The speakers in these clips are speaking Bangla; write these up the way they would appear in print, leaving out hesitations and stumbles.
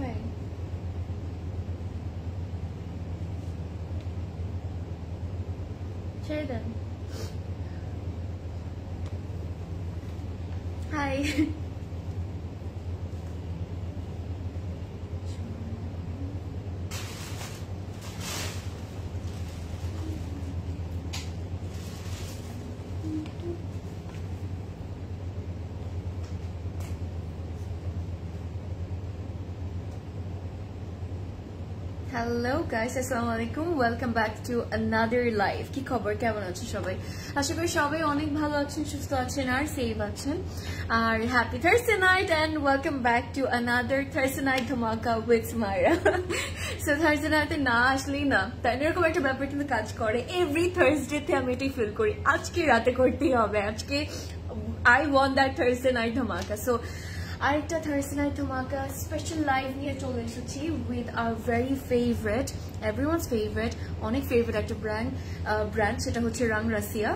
way. Jaden. Hi. Hello guys, Assalamualaikum. Welcome back to another live. কি খবর, কেমন আছেন সবাই? আশা করি সবাই অনেক ভালো আছেন, সুস্থ আছেন আর সেফ আছেন। আর happy Thursday night and welcome back to another Thursday night Dhamaka with Maria. So Thursday night না আসলেই না, তাই এরকম একটা ব্যাপার কিন্তু কাজ করে। Every Thursday তে আমি এটাই ফিল করি আজকে রাতে করতেই হবে, আজকে I want that Thursday night Dhamaka. So আরেকটা Thursday night Dhamaka special live নিয়ে চলে এসেছি with our very favourite, everyone's favourite, অনেক ফেভারিট একটা ব্র্যান্ড সেটা হচ্ছে রাংরাসিয়া।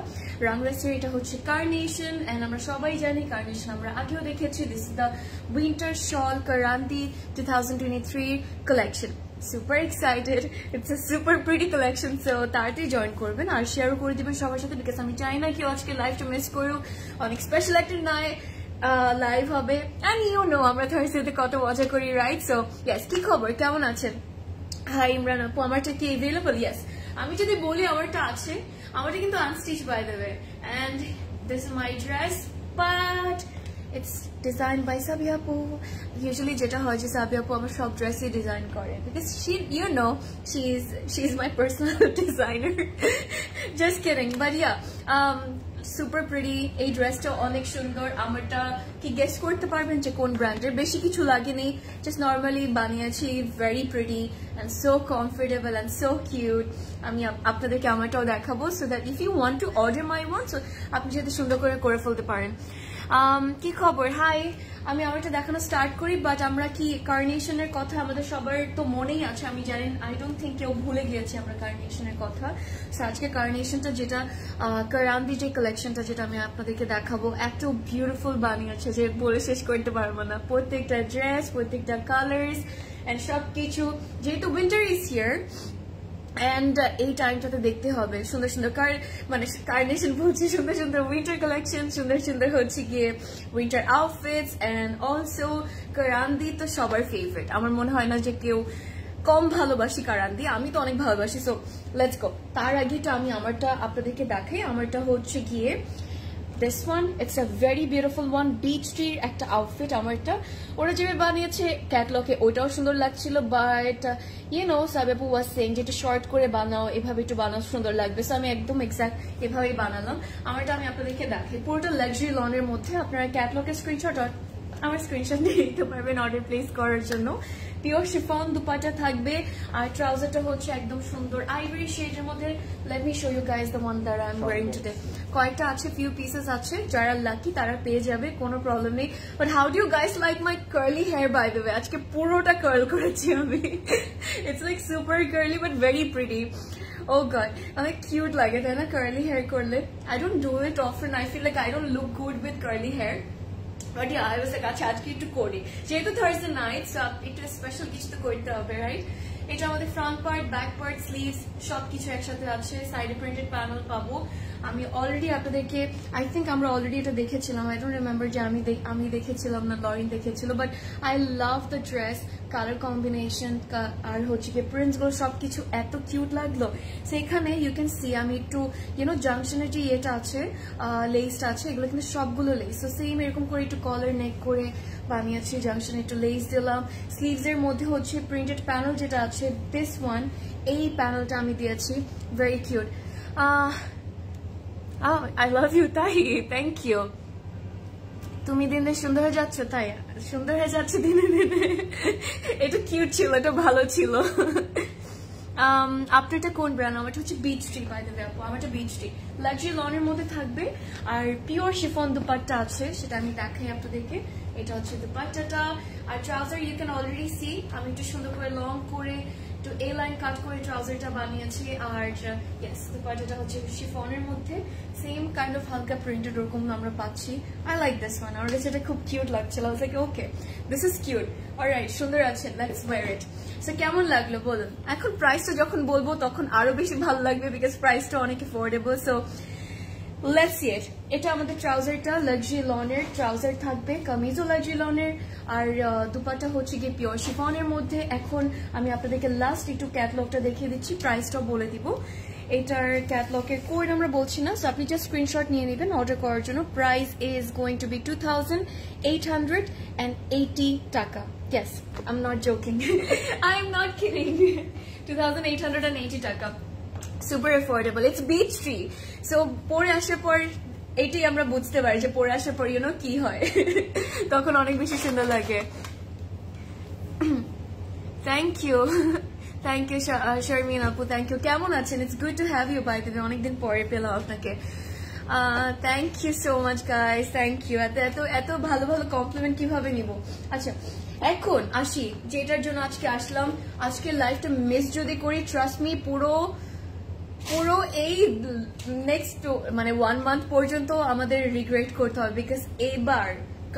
রাংরাসিয়া এটা হচ্ছে কার্নেশন, অ্যান্ড আমরা সবাই জানি কার্নেশন আমরা আগেও দেখেছি। This is the winter shawl Karandi 2023 collection. Super excited, it's a super pretty collection. So তাড়াতাড়ি জয়েন করবেন আর শেয়ারও করে দেবেন সবার সাথে, বিকজ আমি চাই না কেউ আজকে লাইভটা মিস করুক। অনেক স্পেশাল একটা নয় লাইভ হবে, এন্ড ইউ নো আমরা থার্সডেতে কত মজা করি, রাইট? সো ইয়েস, কি খবর, কেমন আছেন? হাই ইমরান আপু, আমারটা কি এভেলেবল? ইয়েস, আমি যদি বলি আমারটা আছে, আমারটা কিন্তু unstitch by the way, and this is my dress but it's design by Sabia আপু। ইউজুয়ালি যেটা হয় যে সাবিয়া আপু আমার সব ড্রেসই ডিজাইন করে, because she, you know, she is my personal designer, just kidding. But yeah, super pretty এই ড্রেসটা, অনেক সুন্দর। আমারটা কি গেস করতে পারবেন যে কোন ব্র্যান্ডের? বেশি কিছু লাগেনি, জাস্ট নর্মালি বানিয়েছি। Very pretty and so comfortable and so cute. আমি আপনাদেরকে আমারটাও দেখাবো, so that if you want to order my one, so আপনি যাতে সুন্দর করে করে ফেলতে পারেন। কি খবর? হাই, আমি আমারটা দেখানো স্টার্ট করি, বাট আমরা কি কার্নেশনের কথা আমাদের সবার তো মনেই আছে, আমি জানি, আই ডোন্ট থিঙ্ক কেউ ভুলে গিয়েছি আমরা কার্নেশনের কথা। সো আজকে কার্নেশনটা যেটা কারান্দি যে কালেকশনটা যেটা আমি আপনাদেরকে দেখাবো, এত বিউটিফুল বানিয়েছে যে বলে শেষ করতে পারবো না। প্রত্যেকটা ড্রেস, প্রত্যেকটা কালার্স অ্যান্ড সব কিছু, যেহেতু উইন্টার ইজ হিয়ার অ্যান্ড এই টাইমটাতে দেখতে হবে সুন্দর সুন্দর কার্নেশন বলছি, সুন্দর সুন্দর উইন্টার কালেকশন, সুন্দর সুন্দর হচ্ছে গিয়ে winter outfits. And also Karandi তো সবার ফেভারিট, আমার মনে হয় না যে কেউ কম ভালোবাসি কারান্দি, আমি তো অনেক ভালোবাসি। So let's go. তার আগে তো আমি আমারটা আপনাদেরকে দেখাই। আমারটা হচ্ছে গিয়ে this one, it's a very beautiful one, beach ট্রির একটা আউটফিট। আমারটা ওরা যেভাবে বানিয়েছে ক্যাটলগে ওটাও সুন্দর লাগছিল, বাট ইউ নো সাবেপু ওয়াজ সেইং যে একটু শর্ট করে বানাও, এভাবে একটু বানাও সুন্দর লাগবে। সো আমি একদম এক্সাক্ট এভাবেই বানালাম। আমারটা আমি আপনাদেরকে দেখাই, পুরোটা লাক্সারি লনের মধ্যে। আপনারা ক্যাটলগের স্ক্রিনশট, আমার স্ক্রিনশট দিয়ে দিতে পারবেন অর্ডার প্লেস করার জন্য। পিওর শিফন দুপাটা থাকবে, আর ট্রাউজারটা হচ্ছে একদম সুন্দর আইভরি শেডের মধ্যে। Let me show you guys the one that I am wearing today. কয়েকটা আছে, ফিউ পিসেস আছে, যারা লাকি তারা পেয়ে যাবে, কোনো প্রবলেম নেই। But how do you guys like my curly hair by the way? আজকে পুরোটা কার্ল করেছি আমি, it's like super curly but very pretty. Oh god, অনেক কিউট লাগে তাই না কার্লি হেয়ার করলে? I don't do it often, I feel like I don't look good with curly hair. But yeah, I was like, আচ্ছা আজকে একটু করি, যেহেতু Thursday night, so একটু স্পেশাল কিছু তো করতে হবে, রাইট? এটা আমাদের front part, back part, sleeves সবকিছু একসাথে আছে। সাইডে প্রিন্টেড প্যানেল পাবো। আমি অলরেডি আপনাদেরকে, আই থিঙ্ক আমরা অলরেডি এটা দেখেছিলাম, আই ডোন্ট রিমেম্বার যে আমি দেখেছিলাম না লরিন দেখেছিল। But I love the dress, colour combination আর হচ্ছে কি প্রিন্টসগুলো সবকিছু এত কিউট লাগলো। সেখানে ইউ ক্যান সি, আমি একটু ইউনো জাংশনের যে ইয়েটা আছে, লেসটা আছে, এগুলো কিন্তু সবগুলো লেস। তো সেম এরকম করে একটু কলার নেক করে বানিয়েছি, জাংশনে একটু লেস দিলাম। স্লিভস এর মধ্যে হচ্ছে প্রিন্টেড প্যানেল যেটা আছে, দিস ওয়ান, এই প্যানেলটা আমি দিয়েছি, very cute. I love you Tahi, thank you. তুমি দিন দিন সুন্দর হয়ে যাচ্ছ, তাই সুন্দর হয়ে যাচ্ছে দিনে দিনে। এটা কিউট ছিল, এটা ভালো ছিল। আপনারটা কোন ব্র্যান্ড? আমারটা হচ্ছে beach tree by the way আপু, আমারটা বিচ ট্রি, লাক্সারি লনের মধ্যে থাকবে। আর পিওর শিফন দুপাট্টা আছে, সেটা আমি দেখাই আপনাদেরকে। এটা হচ্ছে দুপাট্টাটা। আর trouser you can already see, আমি একটু সুন্দর করে লং করে একটু এ লাইন কাট করে ট্রাউজারটা বানিয়েছি আর यस দুপাট্টাটা হচ্ছে শিফনের মধ্যে সেম কাইন্ড অফ হালকা প্রিন্টেড এরকম আমরা পাচ্ছি আই লাইক দিস ওয়ান আর এটা খুব কিউট লাগছিল I like okay this is cute alright সুন্দর আছে লেটস ওয়্যার ইট সো কেমন লাগলো বলুন এখন প্রাইসটা যখন বলবো তখন আরো বেশি ভালো লাগবে বিকজ প্রাইসটা অনেক affordable so Let's see it. Eta amader trouser ta luxury loner trouser thakbe kameez o luxury loner ar dupatta hocche ki pure chiffon er moddhe ekhon ami apnaderke last ekটু catalog ta dekhiye dicchi price ta bole dibo etar catalog er code amra bolchi na so apni just screenshot niye niben order korar jonno price is going to be 2880 taka yes I'm not joking I'm not kidding 2880 taka super affordable it's beach tree so pore ashar por etai amra bujhte pari je pore ashar por you know ki hoy tokhon onek beshi sundor lage thank you Sharmina apu thank you kemon achen it's good to have you by the way onek din pore pelam apnake thank you so much guys thank you eto bhalo bhalo compliment kibhabe nibo acha ekhon ashi jetar jonno ajke ashlam ajke live ta miss jodi kori trust me পুরো এই নেক্সট মানে 1 মান্থ পর্যন্ত আমাদের রিগ্রেট করতে হবে বিকজ এবার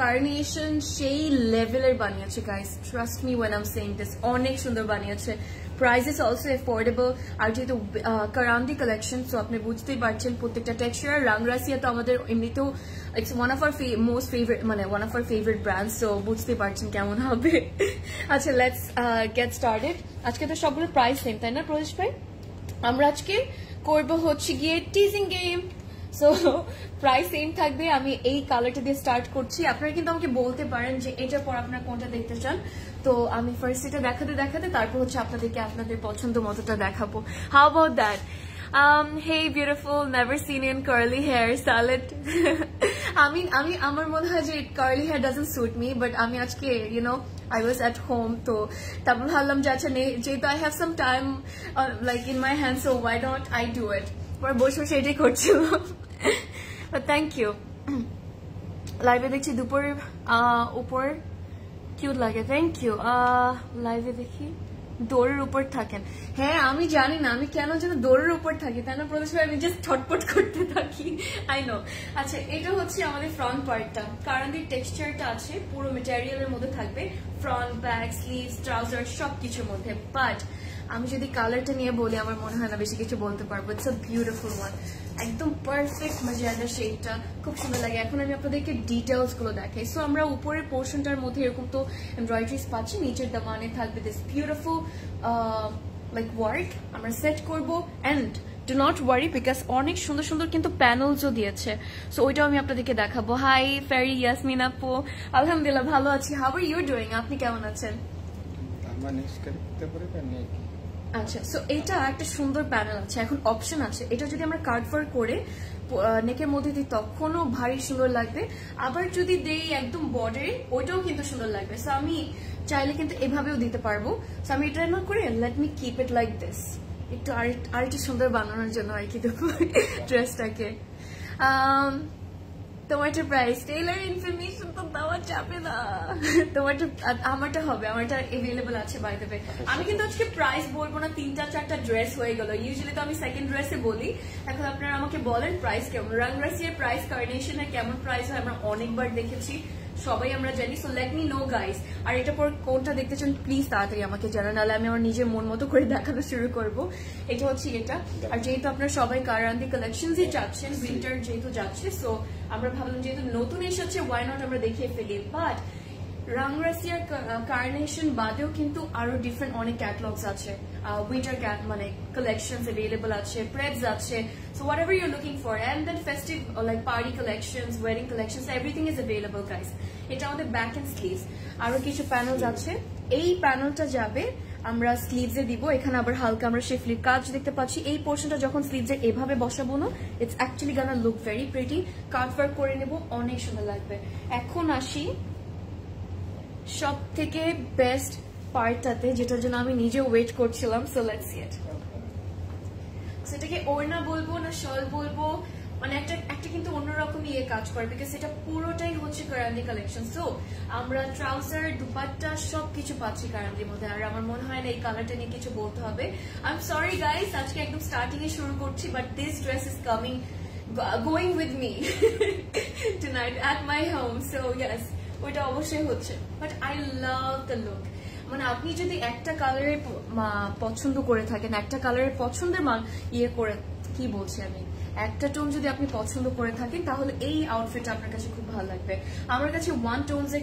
কার্নেশন সেই লেভেলের বানিয়েছে guys trust me when I'm saying this অনেক সুন্দর বানিয়েছে প্রাইস ইজ অলসো অ্যাফোর্ডেবল আর যেহেতু কারান্দি কালেকশন সো আপনি বুঝতেই পারছেন প্রত্যেকটা টেক্সচার রাংরাসিয়া তো আমাদের এমনিতেও it's one of our most favourite মানে one of our favourite brand so বুঝতেই পারছেন কেমন হবে আচ্ছা লেটস গেট স্টার্টেড আজকে তো সবগুলো প্রাইস সেম তাই না প্রদেশ ভাই আমরা আজকে করব হচ্ছে গিয়ে teasing game so price same থাকবে আমি এই কালারটা দিয়ে স্টার্ট করছি আপনারা কিন্তু আমাকে বলতে পারেন যে এটা পর আপনারা কোনটা দেখতে চান তো আমি ফার্স্ট এটা দেখাতে তারপর হচ্ছে আপনাদেরকে আপনাদের পছন্দ মতটা দেখাবো how about that hey beautiful never seen in curly hair salad I mean আমার মনে হয় যে curly hair doesn't suit me but আমি আজকে you know I was at home so tabul halam jeta I have some time like in my hands so why don't I do it por bosho shete korchilo but thank you live e dekhi dupor upor cute lage thank you live e dekhi dorer upor thaken ha ami jani na ami keno jeno dorer upor thaki tana prodesh ami just thotpot korte thaki I know acha eta hocche amader front part ta karon the texture ta ache puro material er moddhe thakbe front back sleeves trouser shob kichu moddhe but আমি যদি কালারটা নিয়ে বলি আমার মনে হয় না বেশি কিছু বলতে পারবো ইটস আ বিউটিফুল ওয়ান একদম পারফেক্ট মজাদার শেডটা খুব সুন্দর লাগে এখন আমি আপনাদেরকে ডিটেইলস গুলো দেখাই সো আমরা উপরের পোরশনটার মধ্যে এরকম তো এমব্রয়ডারিজ পাচ্ছি নিচের দামানে থাকবে দিস বিউটিফুল লাইক ওয়ার্ক আমরা সেট করব and do not worry because অনেক সুন্দর সুন্দর কিন্তু প্যানেলসও দিয়েছে সো ওইটাও আমি আপনাদেরকে দেখাবো হাই ফেরি ইয়াসমিন আপু আলহামদুলিল্লাহ ভালো আছি হাউ আর ইউ ডুইং আপনি কেমন আছেন আমার নেক্সট করতে পারি না নাকি আচ্ছা সো এটা একটা সুন্দর প্যানেল আছে এখন অপশন আছে এটা যদি আমরা কার্ডবোর্ড করে নেকের মধ্যে দিই তখনও ভারী সুন্দর লাগবে আবার যদি দেই একদম বর্ডারে ওইটাও কিন্তু সুন্দর লাগবে সো আমি চাইলে কিন্তু এভাবেও দিতে পারবো সো আমি এটা না করে let me keep it like this একটু আরেকটু সুন্দর বানানোর জন্য আর কি দেখো ড্রেসটাকে তোমারটা প্রাইস টেইলার ইনফরমেশন তো দেওয়া যাবে না তোমারটা আমারটা হবে আমারটা অ্যাভেলেবল আছে বাই দ্য ওয়ে আমি কিন্তু আজকে প্রাইস বলবো না তিনটা চারটা ড্রেস হয়ে গেল ইউজুয়ালি তো আমি সেকেন্ড ড্রেসে বলি এখন আপনারা আমাকে বলেন প্রাইস কেমন রংরাসিয়ার প্রাইস কার্নেশনের কেমন প্রাইস হয় আমরা অনেকবার দেখেছি সবাই আমরা জানি so let me know guys আর এটা পর কোনটা দেখতে চান প্লিজ তাড়াতাড়ি আমাকে জানান নাহলে আমি আমার নিজের মন মতো করে দেখানো শুরু করবো এটা হচ্ছে এটা আর যেহেতু আপনারা সবাই কারান্দি কালেকশনই চাচ্ছেন উইন্টার যেহেতু যাচ্ছে সো আমরা ভাবলাম যেহেতু নতুন এসেছে ওয়াই নট আমরা দেখিয়ে ফেলি বাট রংরাসিয়ার কার্নেশন বাদেও কিন্তু আরো ডিফারেন্ট অনেক ক্যাটালগস আছে উইন্টার ক্যাট মানে কালেকশনস अवेलेबल আছে প্রেডস আছে so whatever you are looking for and that festive like party collections wedding collections everything is available guys এটা আমাদের ব্যাক এন্ড স্লিভস আরো কিছু প্যানেলস আছে এই প্যানেলটা যাবে আমরা স্লিভসে দিব এখানে আবার হালকা আমরা শিফলি কাজ দেখতে পাচ্ছি এই পোরশনটা যখন স্লিভসে এভাবে বসাবো না it's actually gonna look very pretty cut work করে নেব অনেক সুন্দর লাগবে এখন আসি সবথেকে বেস্ট পার্টটাতে যেটার জন্য আমি নিজে ওয়েট করছিলাম সো লেটস সি ইট সেটাকে ওড়না বলবো না শল বলবো মানে একটা কিন্তু অন্যরকম ইয়ে কাজ করে বিকজ এটা পুরোটাই হচ্ছে কারান্দি কালেকশন। সো আমরা ট্রাউজার দুপাট্টা সবকিছু পাচ্ছি কারান্দির মধ্যে। আর আমার মনে হয় না এই কালারটা নিয়ে কিছু বলতে হবে। আই এম সরি গাইস, আজকে একদম স্টার্টিং এ শুরু করছি, but this dress is coming going with me tonight at my home. So yes, ওইটা অবশ্যই হচ্ছে, but I love the look. মানে আপনি যদি একটা কালারের পছন্দ করে থাকেন, একটা কালারের পছন্দের ইয়ে করে কি বলছি আমি, একটা টোন যদি আপনি পছন্দ করে থাকেন তাহলে এই আউটফিটটা আপনার কাছে খুব ভালো লাগবে। আমার কাছে ওয়ান টোনস এর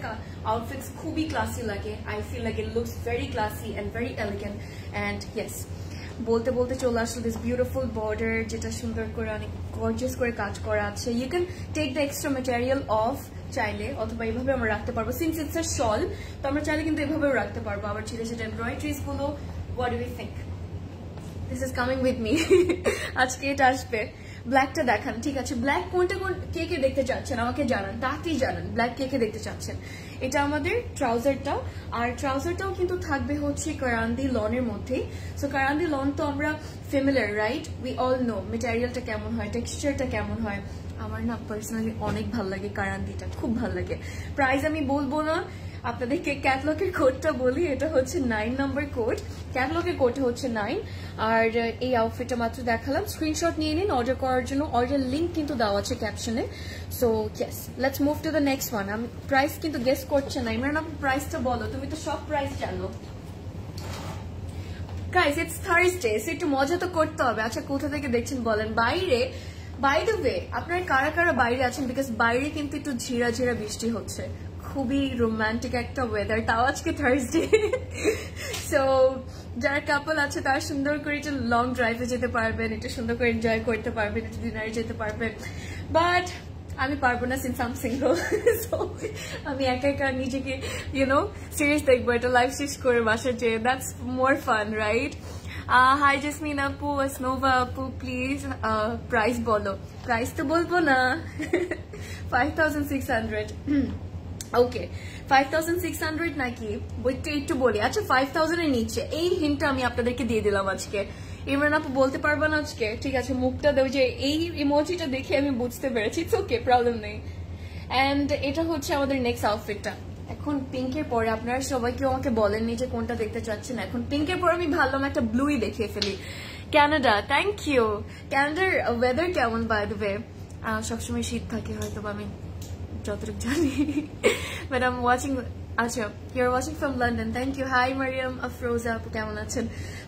আউটফিটস খুবই ক্লাসি লাগে। I feel like it looks very classy and very elegant. And yes, বলতে বলতে চলে আসলো দিস বিউটিফুল বর্ডার, যেটা সুন্দর করে অনেক গর্জিয়াস করে কাজ করা আছে। You can take the extra material off চাইলে, অথবা এইভাবে আমরা রাখতে পারবো। সিন্স ইটস আ শল, তো আমরা চাইলে কিন্তু এইভাবেও রাখতে পারবো। আবার ছিল সেটা এমব্রয়ডারিজ গুলো। What do you think? This is coming with me. আজকে এটা আসবে। ব্ল্যাকটা দেখান, ঠিক আছে? ব্ল্যাক কোনটা কোন কে কে দেখতে চাচ্ছেন আমাকে জানান, তাতেই জানান ব্ল্যাক কে কে দেখতে চাচ্ছেন। এটা আমাদের ট্রাউজারটাও, আর ট্রাউজারটাও কিন্তু থাকবে হচ্ছে কারান্দি লনের মধ্যে। সো কারান্দি লন তো আমরা familiar, right? We all know মেটেরিয়ালটা কেমন হয়, টেক্সচারটা কেমন হয়। আমার না পার্সোনালি অনেক ভালো লাগে কারান্দিটা, খুব ভালো লাগে। প্রাইস আমি বলবো না, আপনাদেরকে ক্যাটলগের কোডটা বলি। এটা হচ্ছে 9 নম্বর কোড, ক্যাটলগের কোডটা হচ্ছে 9। আর এই আউটফিটটা মাত্র দেখালাম, স্ক্রিনশট নিয়ে নিন অর্ডার করার জন্য। অর্ডার লিঙ্ক কিন্তু দেওয়া আছে ক্যাপশনে। So yes, let's move to the next one. আমি প্রাইস কিন্তু গেস করছে না। ইমরান, আপনি প্রাইসটা বলো, তুমি তো সব প্রাইস জানো। গাইস, ইটস থার্সডে, সো একটু মজা তো করতে হবে। আচ্ছা, কোথা থেকে দেখছেন বলেন? বাইরে, বাই দ্য ওয়ে আপনারা কারা কারা বাইরে আছেন? বিকজ বাইরে কিন্তু একটু ঝিরা ঝিরা বৃষ্টি হচ্ছে, খুবই রোমান্টিক একটা ওয়েদার, তাও আজকে থার্সডে। সো যারা কাপল আছে তারা সুন্দর করে একটু লং ড্রাইভে যেতে পারবেন, একটু সুন্দর করে এনজয় করতে পারবেন, একটু ডিনারে যেতে পারবেন। বাট আমি পারবো না, since I am single. So আমি একা একা নিজেকে ইউনো সিরিজ দেখবো, এটা লাইফ সিক্স করে বাসা যেয়ে, that's more fun, right? Hi Jesmin আপু, স্নোভা আপু, প্লিজ প্রাইস বলো। প্রাইস তো বলবো না। 5600। ওকে, 5600 নাকি? বইটা একটু বলি। আচ্ছা, 5000 এর নিচে, এই হিন্টটা আমি আপনাদেরকে দিয়ে দিলাম আজকে। ইমরান আপু বলতে পারবা না আজকে, ঠিক আছে? মুখটা দেও, যে এই ইমোজিটা দেখে আমি বুঝতে পেরেছি। ওকে, প্রবলেম নেই। অ্যান্ড এটা হচ্ছে আমাদের নেক্সট আউটফিটটা। এখন পিঙ্কের পরে আপনারা সবাই কেউ আমাকে বলেন নিচে কোনটা দেখতে চাচ্ছেন। এখন পিঙ্কের পরে আমি ভাবলাম একটা ব্লুই দেখিয়ে ফেলি। Canada, thank you. ক্যানাডার ওয়েদার কেমন বাই দ্য ওয়ে? সবসময় শীত থাকে হয়তো, আমি যতটুকু জানি। But I am watching. আচ্ছা, you are watching from London, thank you. Hi Mariam Afroza আপু, কেমন আছেন?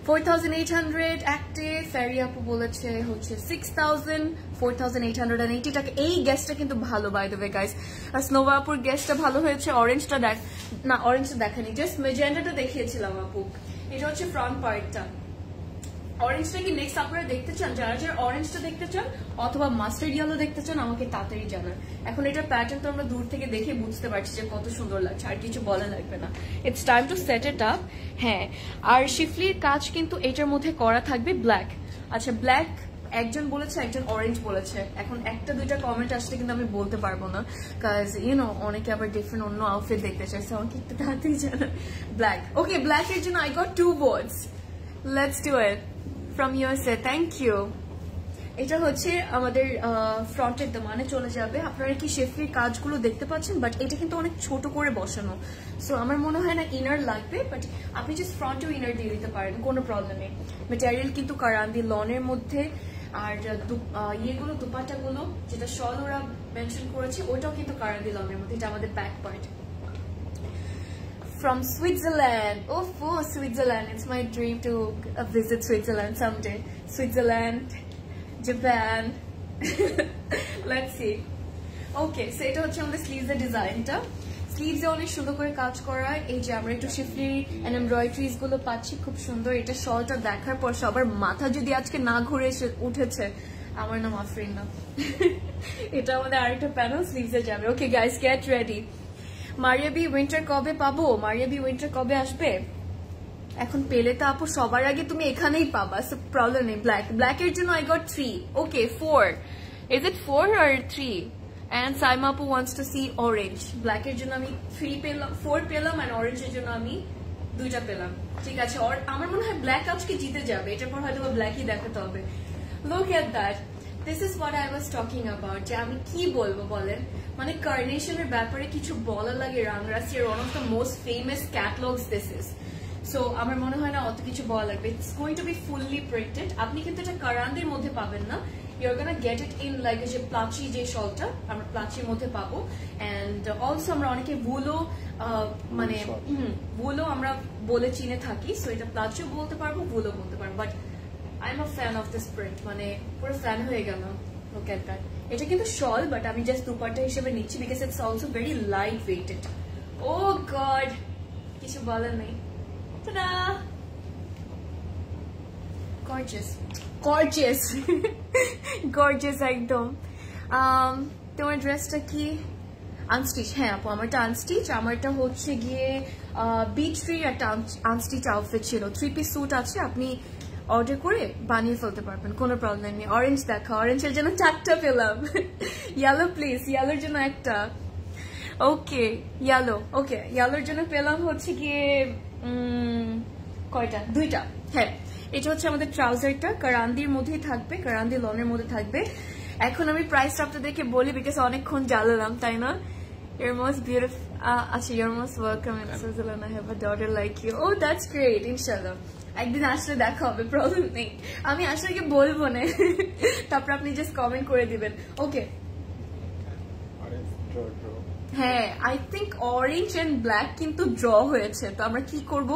4800 অ্যাক্টিভ। ফেরি আপু বলেছে হচ্ছে 6000, 4880 টাকা। এই গ্যাসটা কিন্তু ভালো বাই দ্য ওয়ে গাইস। আর স্নোভা আপুর গ্যাসটা ভালো হয়েছে। অরেঞ্জটা দেখ না, অরেঞ্জটা দেখানি, জাস্ট মেজেন্ডাটা দেখিয়েছিলাম আপু। এটা হচ্ছে ফ্রন্ট পার্টটা। অরেঞ্জটা কি নেক্সট আপনারা দেখতে চান? যারা যারা অরেঞ্জটা দেখতে চান অথবা মাস্টার্ড ইয়েলো দেখতে চান আমাকে তাড়াতাড়ি জানান। এখন এটা প্যাটার্ন তো আমরা দূর থেকে দেখে বুঝতে পারছি যে কত সুন্দর লাগছে, আর কিছু বলা লাগবে না। It's time to set it up. হ্যাঁ, আর শিফলির কাজ কিন্তু এটার মধ্যে করা থাকবে ব্ল্যাক। আচ্ছা, ব্ল্যাক একজন বলেছে, একজন অরেঞ্জ বলেছে। এখন একটা দুইটা কমেন্ট আসলে কিন্তু আমি বলতে পারবো না, কাজ ইউনো অনেকে আবার ডিফারেন্ট অন্য আউটফিট দেখতে চাইছে। আমাকে একটু তাড়াতাড়ি জানান ব্ল্যাক। ওকে, ব্ল্যাক এর জন্য I got 2 words. Let's do it. From USA, thank you. এটা হচ্ছে আমাদের ফ্রন্টের দমানে চলে যাবে। আপনারা কি শেফলির কাজগুলো দেখতে পাচ্ছেন? বাট এটা কিন্তু অনেক ছোট করে বসানো, সো আমার মনে হয় না ইনার লাগবে। বাট আপনি জাস্ট ফ্রন্টেও ইনার দিয়ে দিতে পারেন, কোনো প্রবলেম নেই। মেটেরিয়াল কিন্তু কারান্দি লনের মধ্যে। আর ইয়েগুলো, দুপাটাগুলো যেটা শল ওরা মেনশন করেছে, ওটাও কিন্তু কারান্দি লনের মধ্যে। এটা আমাদের back point. From Switzerland. Oh, for Switzerland. It's my dream to visit Switzerland someday. Switzerland, Japan. Let's see. Okay, so এটা হচ্ছে আমাদের sleeves এর ডিজাইনটা। sleeves এ অনেক সুন্দর করে কাজ করা। এই যে আমরা একটু শিফলি and embroideries গুলো পাচ্ছি, খুব সুন্দর। এটা শলটা দেখার পর সবার মাথা যদি আজকে না ঘুরে উঠেছে, আমার নাম আফরিন না। এটা আমাদের আরেকটা প্যানেল sleeves এ যাবে। Okay guys, get ready. Maria B winter কবে পাবো? মারিয়া বি উইন্টার কবে আসবে? এখন পেলে তো আপু সবার আগে তুমি এখানেই পাবা, সো প্রবলেম নেই। ব্ল্যাক, ব্ল্যাক এর জন্য I got 3। Okay, 4। Is it 4 or 3? And Saima আপু wants to see orange. Black এর জন্য আমি 3 পেলাম, 4 পেলাম, অ্যান্ড অরেঞ্জ এর জন্য আমি 2টা পেলাম। ঠিক আছে, আমার মনে হয় ব্ল্যাক আজকে জিতে যাবে। এটার পর হয়তো ব্ল্যাকই দেখাতে হবে। Look at that. this is what I was talking about. আমি কি বলবো বলেন, মানে Carnation এর ব্যাপারে কিছু বলা লাগে। Rangrasiya one of the most famous catalogs this is. So আমার মনে হয় না অত কিছু বলা লাগবে। It's going to be fully printed. আপনি কিন্তু এটা Karandir মধ্যে পাবেন না। You're gonna get it in like a plachi je shawlta amra plachi modhe pabo, and also amra oneke bolo mane bolo amra bole chine thaki, so eta plachi bolte parbo, bolo bolte parbo, but I'm a fan of this print, mane pura fan hoye gelam. Look at that, eta kintu shawl, but ami just dupatta hishebe nichi because it's also very light weighted. Oh god, kichu bolar nai, tada, gorgeous gorgeous gorgeous ekdom. তোমার ড্রেসটা কি আনস্টিচ? হ্যাঁ আপু আমারটা আনস্টিচ, আমারটা হচ্ছে গিয়ে বিচ ফ্রি একটা আনস্টিচ আউটফিট ছিল, থ্রি পিস স্যুট আছে, আপনি অর্ডার করে বানিয়ে ফেলতে পারবেন, কোনো প্রবলেম নেই। অরেঞ্জ দেখা, অরেঞ্জের জন্য চারটা পেলাম, ইয়েলো প্লিজ, ইয়েলোর জন্য একটা, ওকে ইয়েলো, ওকে ইয়েলোর জন্য পেলাম হচ্ছে গিয়ে কয়টা, দুইটা। হ্যাঁ এটা হচ্ছে আমাদের ট্রাউজারটা, কারান্দির মধ্যেই থাকবে, কারান্দি লনের মধ্যে থাকবে। এখন আমি প্রাইসটা আপনাদেরকে বলি বিকজ অনেকক্ষণ জ্বালালাম, তাই না? You're most beautiful, আচ্ছা you're most welcome in Switzerland, I have a daughter like you. Oh that's great, ইনশাআল্লাহ একদিন আসলে দেখা হবে, প্রবলেম নেই, আমি আসলে কি বলবো না, তারপর আপনি জাস্ট কমেন্ট করে দিবেন, ওকে? হ্যাঁ I think orange and black কিন্তু ড্র হয়েছে, তো আমরা কি করবো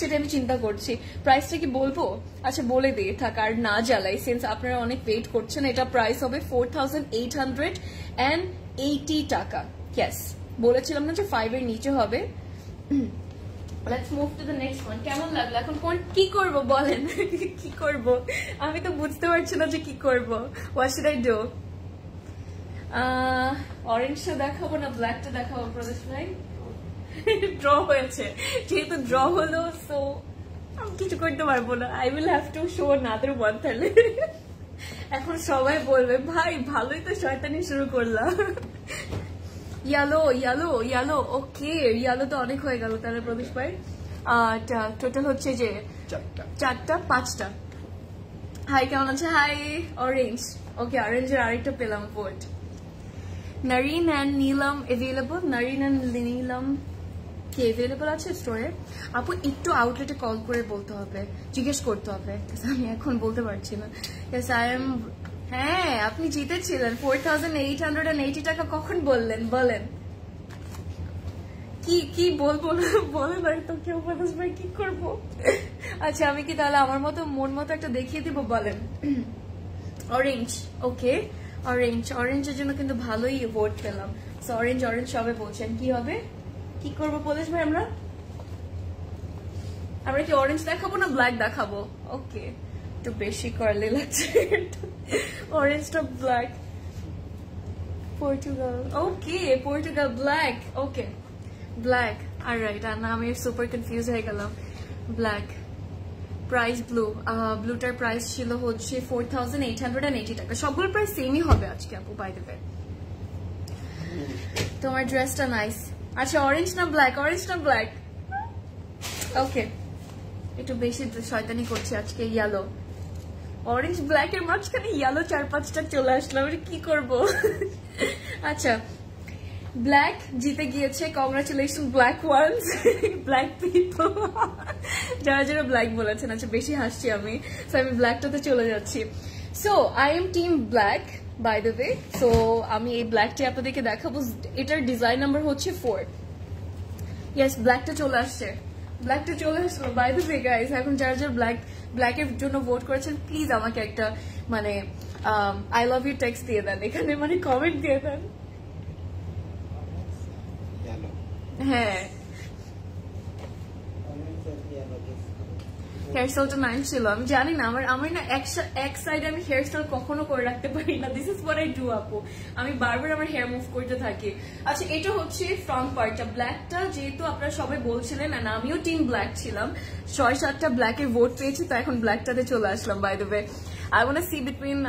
সেটা আমি চিন্তা করছি। প্রাইসটা কি বলবো? আচ্ছা বলে দিই, থাক আর না জ্বালাই, সিন্স আপনারা অনেক ওয়েট করছেন। এটা প্রাইস হবে 4880 টাকা। ইয়েস বলেছিলাম না যে 5 এর নিচে হবে। Let's move to the next one. কেমন লাগলো? এখন কি করবো বলেন, কি করবো আমি তো বুঝতে পারছি না যে কি করবো। What should I do? অরেঞ্জটা দেখাবো না ব্ল্যাকটা দেখাবো? প্রদেশ ভাই ড্র হয়েছে, যেহেতু ড্র হলো সো আমি কিছু করতে পারবো না, I will have to show another one. তাহলে এখন সবাই বলবে ভাই ভালোই তো শয়তানি শুরু করলাম। Yellow yellow yellow, okay yellow তো অনেক হয়ে গেল। তাহলে প্রদেশ ভাই টোটাল হচ্ছে যে চারটা পাঁচটা। হাই কেমন আছে? হাই অরেঞ্জ, ওকে অরেঞ্জের আরেকটা পেলাম board. Narine and Neelam available? Narine and Neelam ke available ache store? Apu ekটু outlet e call kore bolte hobe, jiggesh korte hobe, because ami ekhon bolte parchi na. Yes I am. হ্যাঁ আপনি জিতেছিলেন 4880 টাকা, কখন বললেন বলেন? কি কি বলবো না বলেন আর তো কেউ বলছ ভাই কি করব? আচ্ছা আমি কি তাহলে আমার মতো মন মতো একটা দেখিয়ে দিব বলেন? অরেঞ্জ, ওকে অরেঞ্জ, অরেঞ্জের জন্য কিন্তু ভালোই ভোট পেলাম। সো অরেঞ্জ অরেঞ্জ সবাই বলছেন। কি হবে, কি করবো বলেশ ভাই? আমরা কি অরেঞ্জ দেখাবো না ব্ল্যাক দেখাবো? ওকে একটু বেশি করলে লাগছে অরেঞ্জটা black. Portugal, okay Portugal black, okay black. আর রাইট, আর না আমি সুপার কনফিউজ হয়ে গেলাম। ব্ল্যাক প্রাইস ব্লু, ব্লুটার প্রাইস ছিল হচ্ছে 4880 টাকা। সবগুলোর প্রাইস সেমই হবে আজকে আপু। বাই দ্য ওয়ে তোমার ড্রেসটা নাইস। আচ্ছা অরেঞ্জ না ব্ল্যাক? অরেঞ্জ না ব্ল্যাক, ওকে একটু বেশি শয়তানি করছি আজকে। ইয়েলো, অরেঞ্জ ব্ল্যাক এর মাঝখানে ইয়েলো চার পাঁচটা চলে আসলো, আমি কি করব? আচ্ছা ব্ল্যাক জিতে গিয়েছে, congratulation black ones, black people, যারা যারা ব্ল্যাক বলেছেন। আচ্ছা বেশি হাসছি আমি, সো আমি ব্ল্যাকটাতে চলে যাচ্ছি। So I am team black by the way. So আমি এই ব্ল্যাকটি আপনাদেরকে দেখাবো, এটার ডিজাইন নাম্বার হচ্ছে 4। ইয়েস ব্ল্যাকটা চলে আসছে, ব্ল্যাকটা চলে আসলো বাই দ্য ওয়ে গাইস। এখন যারা যারা ব্ল্যাকের জন্য ভোট করেছেন প্লিজ আমাকে একটা মানে আই লাভ ইউ টেক্সট দিয়ে দেন, এখানে মানে কমেন্ট দিয়ে দেন। হ্যাঁ হেয়ারস্টাইলটা নাইম ছিল। আমি জানি না আমার না এক সাইড আমি হেয়ারস্টাইল কখনো করে রাখতে পারি না। This is what I do আপু, আমি বারবার আমার হেয়ার মুভ করতে থাকি। আচ্ছা এটা হচ্ছে ফ্রন্ট পার্টটা, ব্ল্যাকটা যেহেতু আপনারা সবাই বলছিলেন আর আমিও টিম ব্ল্যাক ছিলাম, 6-7টা ব্ল্যাকের ভোট পেয়েছি, তো এখন ব্ল্যাকটাতে চলে আসলাম। By the way I want to see between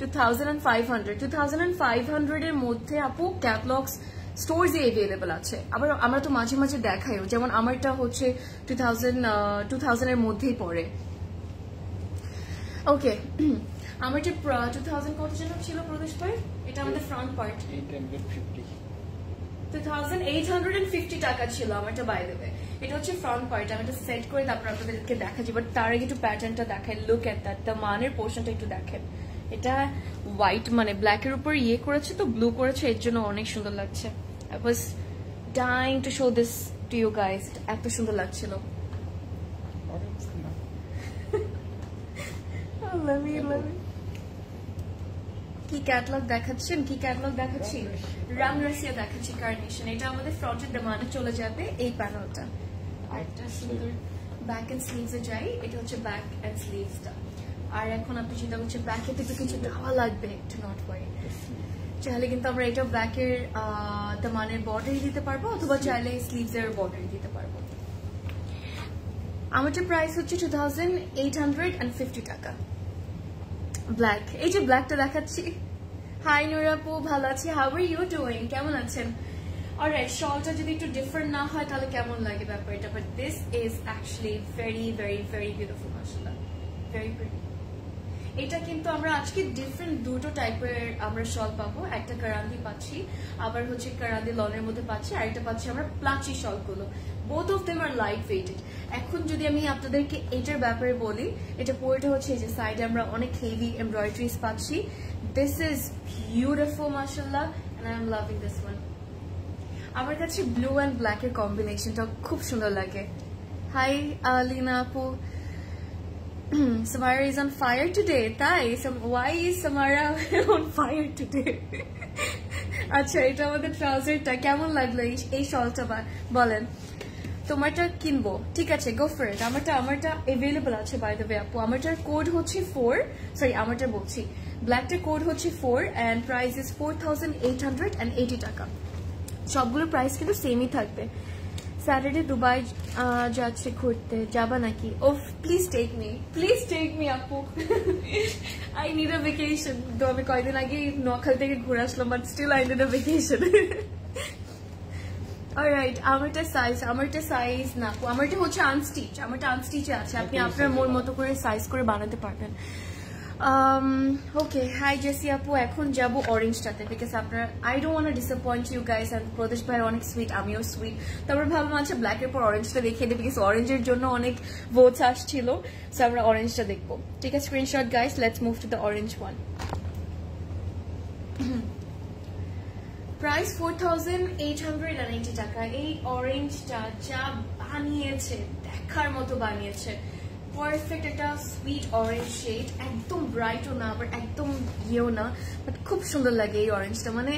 2500 এর মধ্যে আপু ক্যাটলগস স্টোরস এ অ্যাভেলেবল আছে। আবার আমরা তো মাঝে মাঝে দেখাইও, যেমন আমারটা হচ্ছে 2000 এর মধ্যেই পড়ে। Okay. আমার যে 2000 কত যেন ছিল প্রদেশ ভাই এটা আমাদের ফ্রন্ট পার্ট 2850 টাকা ছিল আমারটা বাই দ্য ওয়ে এটা হচ্ছে ফ্রন্ট পার্ট আমি এটা সেট করে তারপর আপনাদেরকে দেখাচ্ছি বাট তার আগে একটু প্যাটার্নটা দেখাই লুক এট দ্যাট দা মানের পোরশনটা একটু দেখেন এটা হোয়াইট মানে ব্ল্যাক এর উপর ইয়ে করেছে তো ব্লু করেছে এর জন্য অনেক সুন্দর লাগছে I was dying to show this to you guys এত সুন্দর লাগছিল Let me. Ki catalog dekhachhi, ki catalog dekhachhi. Rangrasiya dekhachhi carnation. Eta amader front er damane chole jabe ei panel ta. Eta sundor back and sleeves e jai. Eta hocche back and sleeves ta. Ar ekhon apni chinta korchen back e to kichu dawa lagbe. Do not worry. Chaile kintu amra eta back er damaner border dite parbo othoba chaile sleeves er border dite parbo. Amader price hocche 2850 taka. Black. It's a black to the Hi Nurapu, Bhalachi, how are you doing? Kemon achen. Alright, shawl to be different na hoy tale kemon lage byapar eta but this is actually very beautiful mashallah. Very pretty. Eta kintu amra ajke different duto type er amra shawl pabo. Ekta karandi pacchi, abar hocche karandi loner moddhe pacchi, ar ekta pacchi amra plachi shawl gulo. Both of them are light weighted. এখন যদি আমি আপনাদেরকে এটার ব্যাপারে বলি এটা পোর্টা হচ্ছে এই যে সাইডে আমরা অনেক হেভি এমব্রয়ডারিজ পাচ্ছি this is beautiful mashallah and I am loving this one আমার কাছে ব্লু এন্ড ব্ল্যাক এর কম্বিনেশনটা খুব সুন্দর লাগে hi alina apu samara is on fire today তাই why is samara on fire today আচ্ছা এটা আমাদের ট্রাউজারটা কেমন লাগলো এই শলটা বলেন তোমারটা কিনবো ঠিক আছে গো ফর ইট আমারটা अवेलेबल আছে বাই দ্য ওয়ে আপু আমারটার কোড হচ্ছে 4 সরি আমারটা বলছি ব্ল্যাকটার কোড হচ্ছে 4 এন্ড প্রাইস ইজ 4880 টাকা সবগুলো প্রাইস কিন্তু সেমই থাকবে স্যাটারডে দুবাই যাচ্ছে ঘুরতে যাবা নাকি ওফ প্লিজ টেক মি আপু আই নিড আ ভ্যাকেশন তো আমি কয়েকদিন আগে নোয়াখালী থেকে ঘুরে আসলাম but still I need a vacation Alright, amarte size na ko. Amarte hoche unstitch. Amarte unstitch ache. Apni apnar mon moto kore size kore banate parben. Okay, hi Jessie apu. Ekhon jabo orange tate because apnar I don't want to disappoint you guys and Pradesh bhai onek sweet. Amio sweet. Tomar bhablam ache black er por orange ta dekhiye de because orange er jonno onek votes ashchilo. So amra orange ta dekhbo. Take a screenshot guys. Let's move to the orange one. Price 4880 taka. Ei orange ta ja baniyeche. Dekhar moto baniyeche. Perfect eta sweet orange shade. Ekdom bright o na, but ekdom yeo na. But khub sundor lage ei orange ta. Mane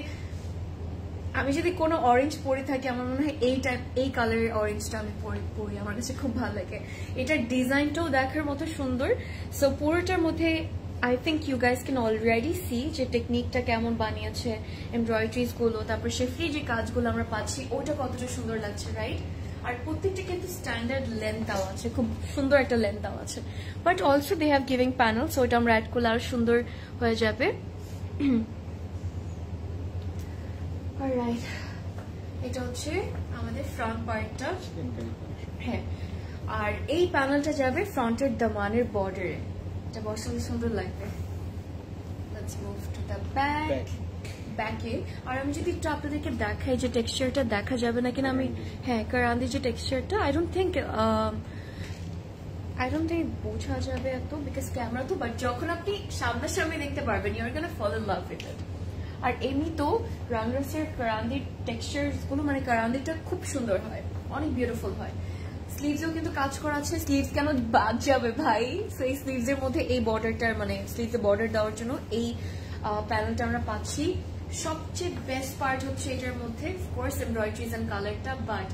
ami jodi kono orange pore thaki amar mone hoy ei type ei color er orange ta ami pori amar kache khub bhalo lage. Eta design tao dekhar moto sundor. So porotar moddhe I think you guys can already see the technique ta kemon baniyeche embroideries gulo tarpor shefri je kaj gulo amra pacchi ota koto sundor lagche right ar prottekta kintu standard length aw ache khub sundor ekta length aw ache but also they have giving panel so eta amra add korle ar sundor hoye jabe all right eta hocche amader front part ta he ar ei panel ta jabe front er damaner border e Let's move to the back. Back in. And I'm just going to the texture. Karandi texture. I don't think because camera to but you're gonna fall in love with it. And Amy to Rangrasiya Karandi textures. Karandi ta khub sundor hoy. Onek beautiful hoy. Sleeves কিন্তু কাজ করা আছে sleeves কেন বাদ যাবে ভাই সো এই sleeves এর মধ্যে এই বর্ডারটার মানে sleeves এর বর্ডার দেওয়ার জন্য এই প্যানেলটা আমরা পাচ্ছি সবচেয়ে বেস্ট পার্ট হচ্ছে এটার মধ্যে অফ কোর্স এমব্রয়ডারিজ এন্ড কালারটা বাট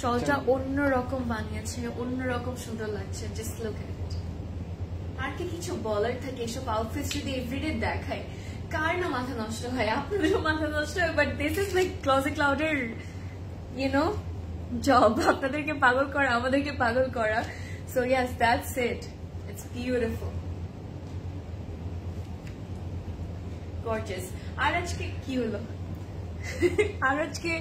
শলটা অন্যরকম বানিয়েছে অন্যরকম সুন্দর লাগছে just look at it আর কি কিছু বলার থাকে এসব আউটফিটস যদি এভরিডে দেখায় কার না মাথা নষ্ট হয় আপনারও মাথা নষ্ট হয় but this is like Closet Cloud You know, job. Apnaderke pagal kora, amaderke pagal kora. So yes, that's it. It's beautiful, gorgeous. Ar ajke ki holo? আর আজকে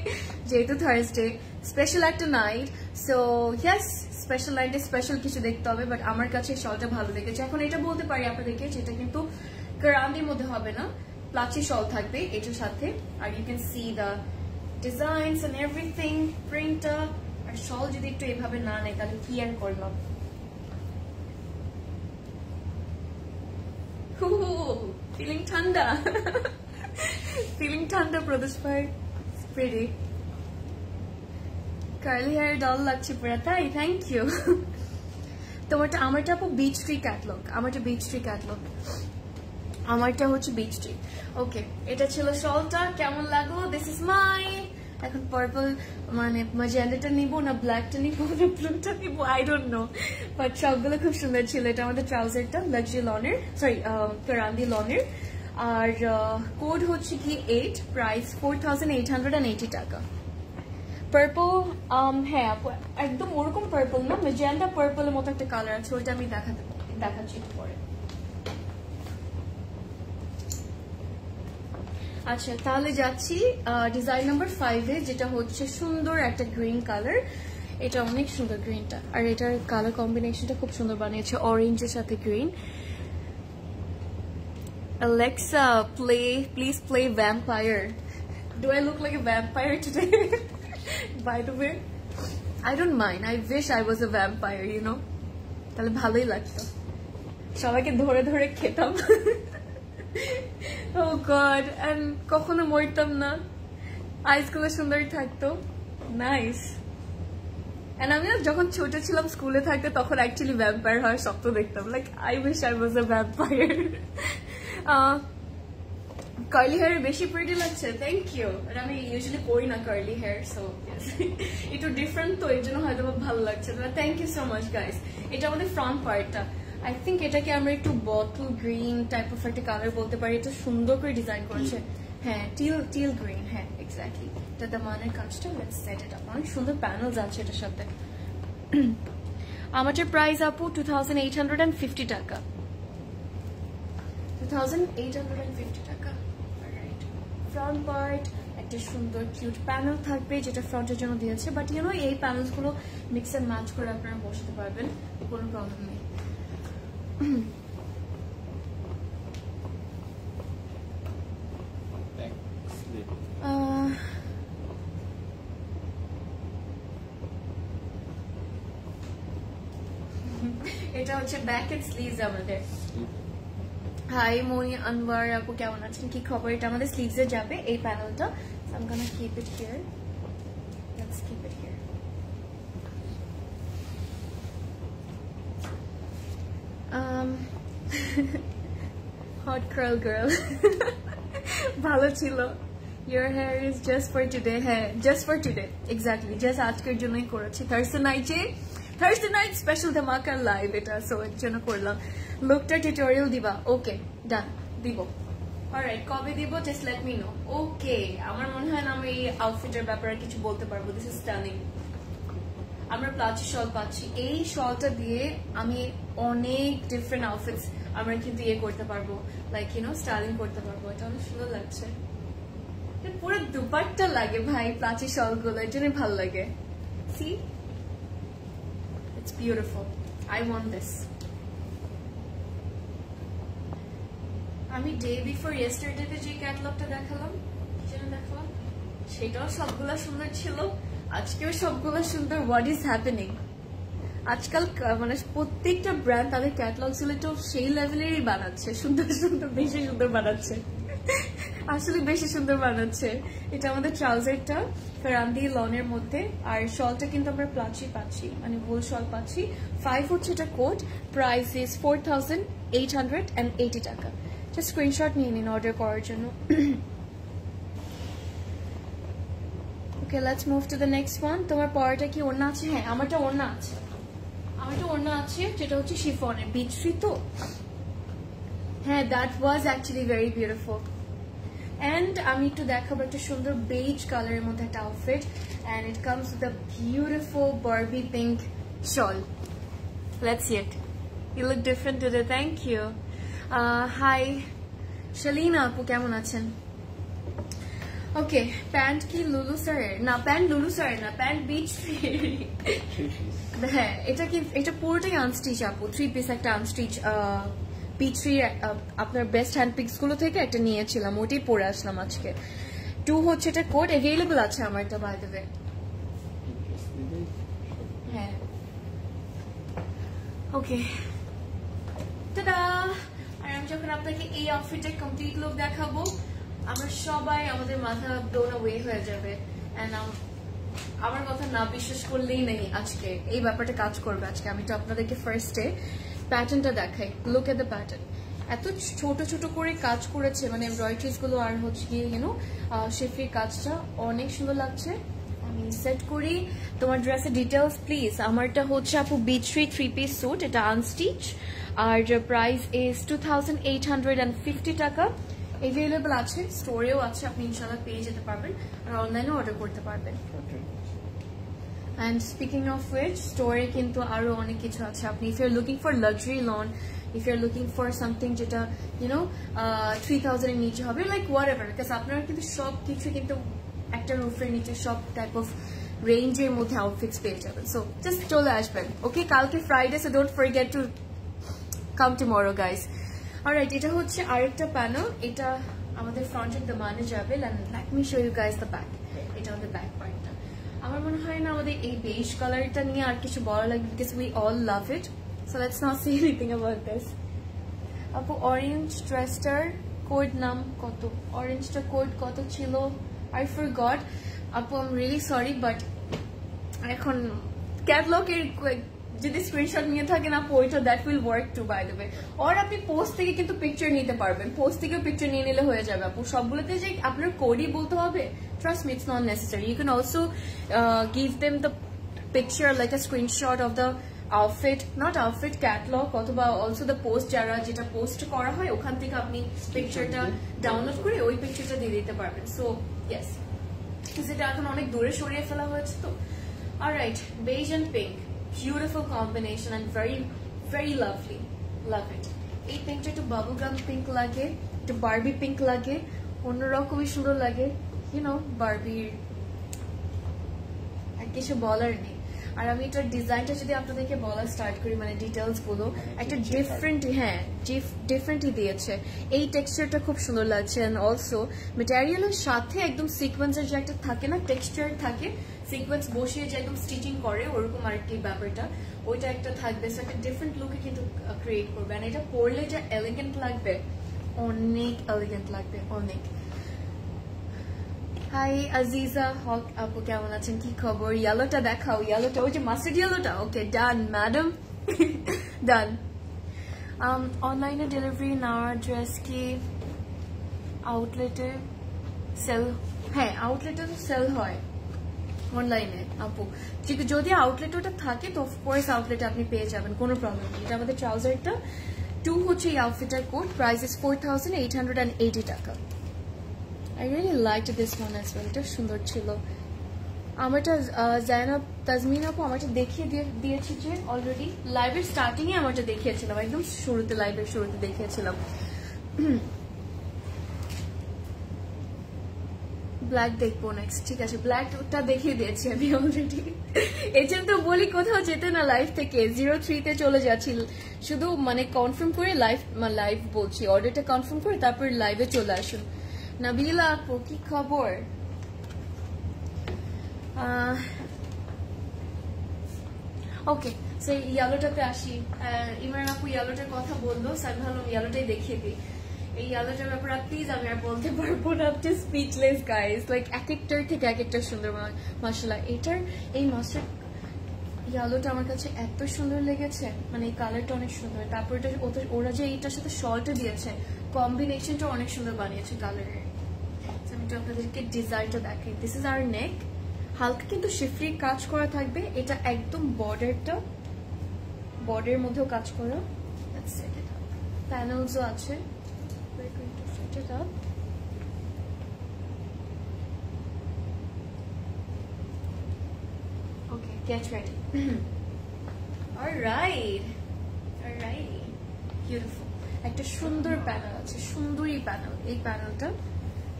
যেহেতু থার্সডে স্পেশাল একটা নাইট সো ইয়েস স্পেশাল নাইটে স্পেশাল কিছু দেখতে হবে বাট আমার কাছে শলটা ভালো লেগেছে এখন এটা বলতে পারি আপনাদেরকে যেটা কিন্তু কারান্দির মধ্যে হবে না প্লাচি শল থাকবে এটার সাথে আর you can see the designs and everything print up আর শল যদি একটু এভাবে না নেয় তাহলে কি আর করলাম feeling thanda feeling thanda pradesh bhai it's pretty curly hair doll lagche pura tai thank you tomar ta amar ta beach tree catalog amar ta beach tree catalog amar ta hocche beach tree okay eta chilo shawl ta kemon laglo this is my এখন পার্পল মানে ম্যাজেন্ডাটা নিব না ব্ল্যাকটা নিব না ব্লুটা নিব আই ডোন্ট নো বাট সবগুলো খুব সুন্দর ছিল এটা আমাদের ট্রাউজারটা লাক্সারি লনের সরি কারান্দি লনের আর কোড হচ্ছে কি 8 প্রাইস 4880 টাকা পার্পল হ্যাঁ একদম ওরকম পার্পল না ম্যাজেন্ডা পার্পলের মতো একটা কালার আছে ওটা আমি দেখাচ্ছি পরে আচ্ছা তাহলে যাচ্ছি ডিজাইন নাম্বার 5 এ যেটা হচ্ছে সুন্দর একটা গ্রিন কালার এটা অনেক সুন্দর গ্রিনটা আর এটার কালার কম্বিনেশনটা খুব সুন্দর বানিয়েছে অরেঞ্জের সাথে green Alexa play please play vampire do I look like a vampire today by the way I don't mind I wish I was a vampire you know তাহলে ভালোই লাগতো সবাইকে ধরে ধরে খেতাম Oh God! And কখনো মরতাম না eyes গুলো সুন্দর থাকতো nice and আমি যখন ছোট ছিলাম স্কুলে থাকতে তখন actually vampire হওয়ার স্বপ্ন দেখতাম like I wish I was a vampire curly hair বেশি pretty লাগছে thank you আর আমি usually পরি না curly hair so yes একটু different তো এর জন্য হয়তো ভালো লাগছে thank you so much guys এটা আমাদের front part টা I think এটাকে আমরা একটু bottle green type of একটা color বলতে পারি এটা সুন্দর করে ডিজাইন করেছে হ্যাঁ teal green হ্যাঁ exactly এটা দামানের কাজটা let's set it up অনেক সুন্দর panels আছে এটার সাথে আমাদের প্রাইস আপু 2850 টাকা 2850 টাকা alright front part একটা সুন্দর cute panel থাকবে যেটা ফ্রন্টের জন্য দিয়েছে but you know এই panels গুলো mix and match করে আপনারা বসাতে পারবেন কোনো প্রবলেম নেই এটা হচ্ছে ব্যাক এন্ড স্লিভস আমাদের হাই মনি আনওয়ার আপু কেমন আছেন কি খবর এটা আমাদের স্লিভস এ যাবে এই প্যানেলটা so I am gonna keep it here let's keep it here hot curl girl bhalo chilo your hair is just for today hai just for today exactly just ajker jonno korechi Thursday night special dhamaka live eta so jonno korlam look ta tutorial diba okay done dibo all right kobe dibo just let me know okay amar mone hoy na ami outfit er byapare kichu bolte parbo this is stunning আমরা প্লাচি শল পাচ্ছি এই শলটা দিয়ে আমি অনেক ডিফারেন্ট আউটফিটস আমরা কিন্তু ইয়ে করতে পারবো লাইক ইউ নো স্টাইলিং করতে পারবো এটা অনেক সুন্দর লাগছে এটা পুরো দুপাট্টা লাগে ভাই প্লাচি শলগুলো এর জন্য ভালো লাগে see it's beautiful I want this আমি ডে বিফোর ইয়েস্টারডে তে যে ক্যাটালগটা দেখালাম যেটা দেখালাম সেটাও সবগুলা সুন্দর ছিল আজকেও সবগুলো সুন্দর হোয়াট ইজ হ্যাপেনিং আজকাল মানে প্রত্যেকটা ব্র্যান্ড তাদের ক্যাটালগ গুলো সেই লেভেলেরই বানাচ্ছে সুন্দর সুন্দর বেশি সুন্দর বানাচ্ছে আসলে বেশি সুন্দর বানাচ্ছে এটা আমাদের ট্রাউজারটা কারান্দি লনের মধ্যে আর শলটা কিন্তু আমরা প্লাচি পাচ্ছি মানে ফুল শল পাচ্ছি 5 হচ্ছে এটা কোড প্রাইস ইজ 4880 টাকা জাস্ট স্ক্রিনশট নিয়ে নিন অর্ডার করার জন্য Okay, let's move to the next one. তোমার পরটা কি ওড়না আছে? হ্যাঁ, আমারটা ওড়না আছে। আমারটা ওড়না আছে, যেটা হচ্ছে শিফনের, beach free তো। হ্যাঁ, that was actually very beautiful. And আমি একটু দেখাবো একটা সুন্দর beige কালারের মধ্যে একটা outfit and it comes with a beautiful Barbie pink shawl. Let's see it. You look different today. Thank you. Hi. Shalina, আপু কেমন আছেন? ओके पैंट की लुलु सर ना पैंट लुलु सर ना पैंट बीच से এটা কি এটা পুরোটাই আনস্টিচ আপু 3 পিস একটা আনস্টিচ পিচি আপনার বেস্ট হ্যান্ড পিক্স গুলো থেকে একটা নিয়েছিলাম ওইটাই পরে আসলাম আজকে টু হচ্ছে এটা কোড अवेलेबल আছে আমার তো বাই দ্য ওয়ে হ্যাঁ ওকে টাটা আর আমি যখন আপনাকে এই আউটফিটের কমপ্লিট লুক দেখাবো আমরা সবাই আমাদের মাথা ব্লোন অ্যাওয়ে হয়ে যাবে এন্ড আমার কথা না বিশ্বাস করলেই নেই আজকে এই ব্যাপারটা কাজ করবে আজকে আমি তো আপনাদেরকে ফার্স্ট ডে প্যাটার্নটা দেখাই লুক এট দ্য প্যাটার্ন এত ছোট ছোট করে কাজ করেছে মানে এমব্রয়ডারিজ গুলো আর হচ্ছে ইউ নো শেফি কাজটা অনেক সুন্দর লাগছে আমি সেট করি তোমার ড্রেসের ডিটেইলস প্লিজ আমারটা হচ্ছে আপু বিচ থ্রি পিস স্যুট এটা আনস্টিচ আর প্রাইস ইজ 2850 টাকা अवेलेबल আছে স্টোরেও আছে আপনি ইনশাআল্লাহ পেয়ে যেতে পারবেন আর অনলাইনে অর্ডার করতে পারবেন and speaking of which store কিন্তু আরো অনেক কিছু আছে আপনি if you're looking for luxury lawn if you're looking for something যেটা you know 3000 এর নিচে হবে like whatever because আপনারা কিন্তু সব কিছু কিন্তু একটা রুফের নিচে সব টাইপ অফ রেঞ্জের মধ্যে আউটফিটস পেয়ে যাবেন so just চলে আসবেন okay কালকে Friday so don't forget to come tomorrow guys Alright, এটা হচ্ছে আরেকটা প্যানেল এটা আমাদের ফ্রন্টের দমানে যাবে and let me show you guys the back এটা on the back part আমার মনে হয় না আমাদের এই বেজ কালারটা নিয়ে আর কিছু বলা লাগবে because we all love it so let's not say anything about this আপু orange dresser code নাম কত orange টা code কত ছিল I forgot আপু I'm really sorry but এখন catalog এর যদি স্ক্রিনশট নিয়ে থাকেন আপু ওইটা that will work too by the way or আপনি পোস্ট থেকে কিন্তু পিকচার নিতে পারবেন পোস্ট থেকে পিকচার নিয়ে নিলে হয়ে যাবে আপু সবগুলোতে যে আপনার কোডই বলতে হবে trust me it's not necessary you can also give them the picture like a screenshot of the outfit not outfit catalogue অথবা অলসো দ্য পোস্ট যারা যেটা পোস্ট করা হয় ওখান থেকে আপনি পিকচারটা ডাউনলোড করে ওই পিকচারটা দিয়ে দিতে পারবেন সো ইয়েস এটা এখন অনেক দূরে সরিয়ে ফেলা হয়েছে তো alright beige and pink Beautiful combination and very lovely. Love it. এই পিঙ্কটা তো bubblegum pink লাগে, তো Barbie pink লাগে, অন্যরকমই সুন্দর লাগে, you know Barbie. আর কিছু বলার নেই। আর আমি এটা ডিজাইনটা যদি আপনাদেরকে বলা স্টার্ট করি মানে ডিটেইলস গুলো একটা ডিফারেন্ট হ্যাঁ, ডিফারেন্টই দিয়েছে। এই টেক্সচারটা খুব সুন্দর লাগছে and also ম্যাটেরিয়ালের সাথে একদম সিকোয়েন্সের যে একটা থাকে না টেক্সচার থাকে সিকোয়েন্স বসিয়ে যে একদম স্টিচিং করে ওরকম আরেকটি ব্যাপারটা ওইটা একটা থাকবে সো একটা ডিফারেন্ট লুকে কিন্তু ক্রিয়েট করবে আর এটা পরলে যা এলিগেন্ট লাগবে অনেক এলিগেন্ট লাগবে অনেক হাই আজিজা হক আপু কেমন আছেন কি খবর ইয়েলোটা দেখাও ইয়েলোটা ওই যে মাস্টার্ড ইয়েলোটা ওকে ডান ম্যাডাম ডান অনলাইনে ডেলিভারি না ড্রেস কি আউটলেটে সেল হ্যাঁ আউটলেটে সেল হয় অনলাইনে আপু যদি আউটলেট ওটা থাকে তো অফকোর্স আউটলেটে আপনি পেয়ে যাবেন কোনো প্রবলেম নেই এটা আমাদের ট্রাউজারটা টু হচ্ছে এই আউটফিটার কোড প্রাইস ইজ 4880 টাকা I really like this one as well এটা সুন্দর ছিল আমারটা জায়নাব তাজমিন আপু আমারটা দেখিয়ে দিয়েছি যে অলরেডি লাইভের স্টার্টিংয়ে আমারটা দেখিয়েছিলাম একদম শুরুতে লাইভের শুরুতে দেখিয়েছিলাম ব্ল্যাক দেখবো নেক্সট ঠিক আছে ব্ল্যাকটা দেখিয়ে দিয়েছি আমি অলরেডি এজন্য তো বলি কোথাও যেতে না লাইভ থেকে 03 তে চলে যাচ্ছি শুধু মানে কনফার্ম করে লাইভ বলছি অর্ডারটা কনফার্ম করে তারপর লাইভে চলে আসুন নাবিলা আপু কি খবর ওকে সো ইয়েলোটাতে আসি ইমরান আপু ইয়েলোটার কথা বললো আমি ভাবলাম ইয়েলোটাই দেখিয়ে দিই এই আলোটার ব্যাপারে প্লিজ আমি আর বলতে পারবো না আপনি স্পিচলেস গাইস লাইক এক একটার থেকে এক একটা সুন্দর মাশাআল্লাহ এটার এই মাস্টার এই আলোটা আমার কাছে এত সুন্দর লেগেছে মানে এই কালারটা অনেক সুন্দর তারপর এটা ওরা যে এইটার সাথে শর্টটা দিয়েছে কম্বিনেশনটা অনেক সুন্দর বানিয়েছে কালারের আমি তো আপনাদেরকে ডিজাইনটা দেখাই দিস ইজ আওয়ার নেক হালকা কিন্তু শিফরি কাজ করা থাকবে এটা একদম বর্ডারটা বর্ডারের মধ্যেও কাজ করা দ্যাটস ইট প্যানেলসও আছে It up. Okay, get ready. All right. Beautiful. একটা সুন্দর প্যানেল আছে সুন্দরী প্যানেল এই প্যানেলটা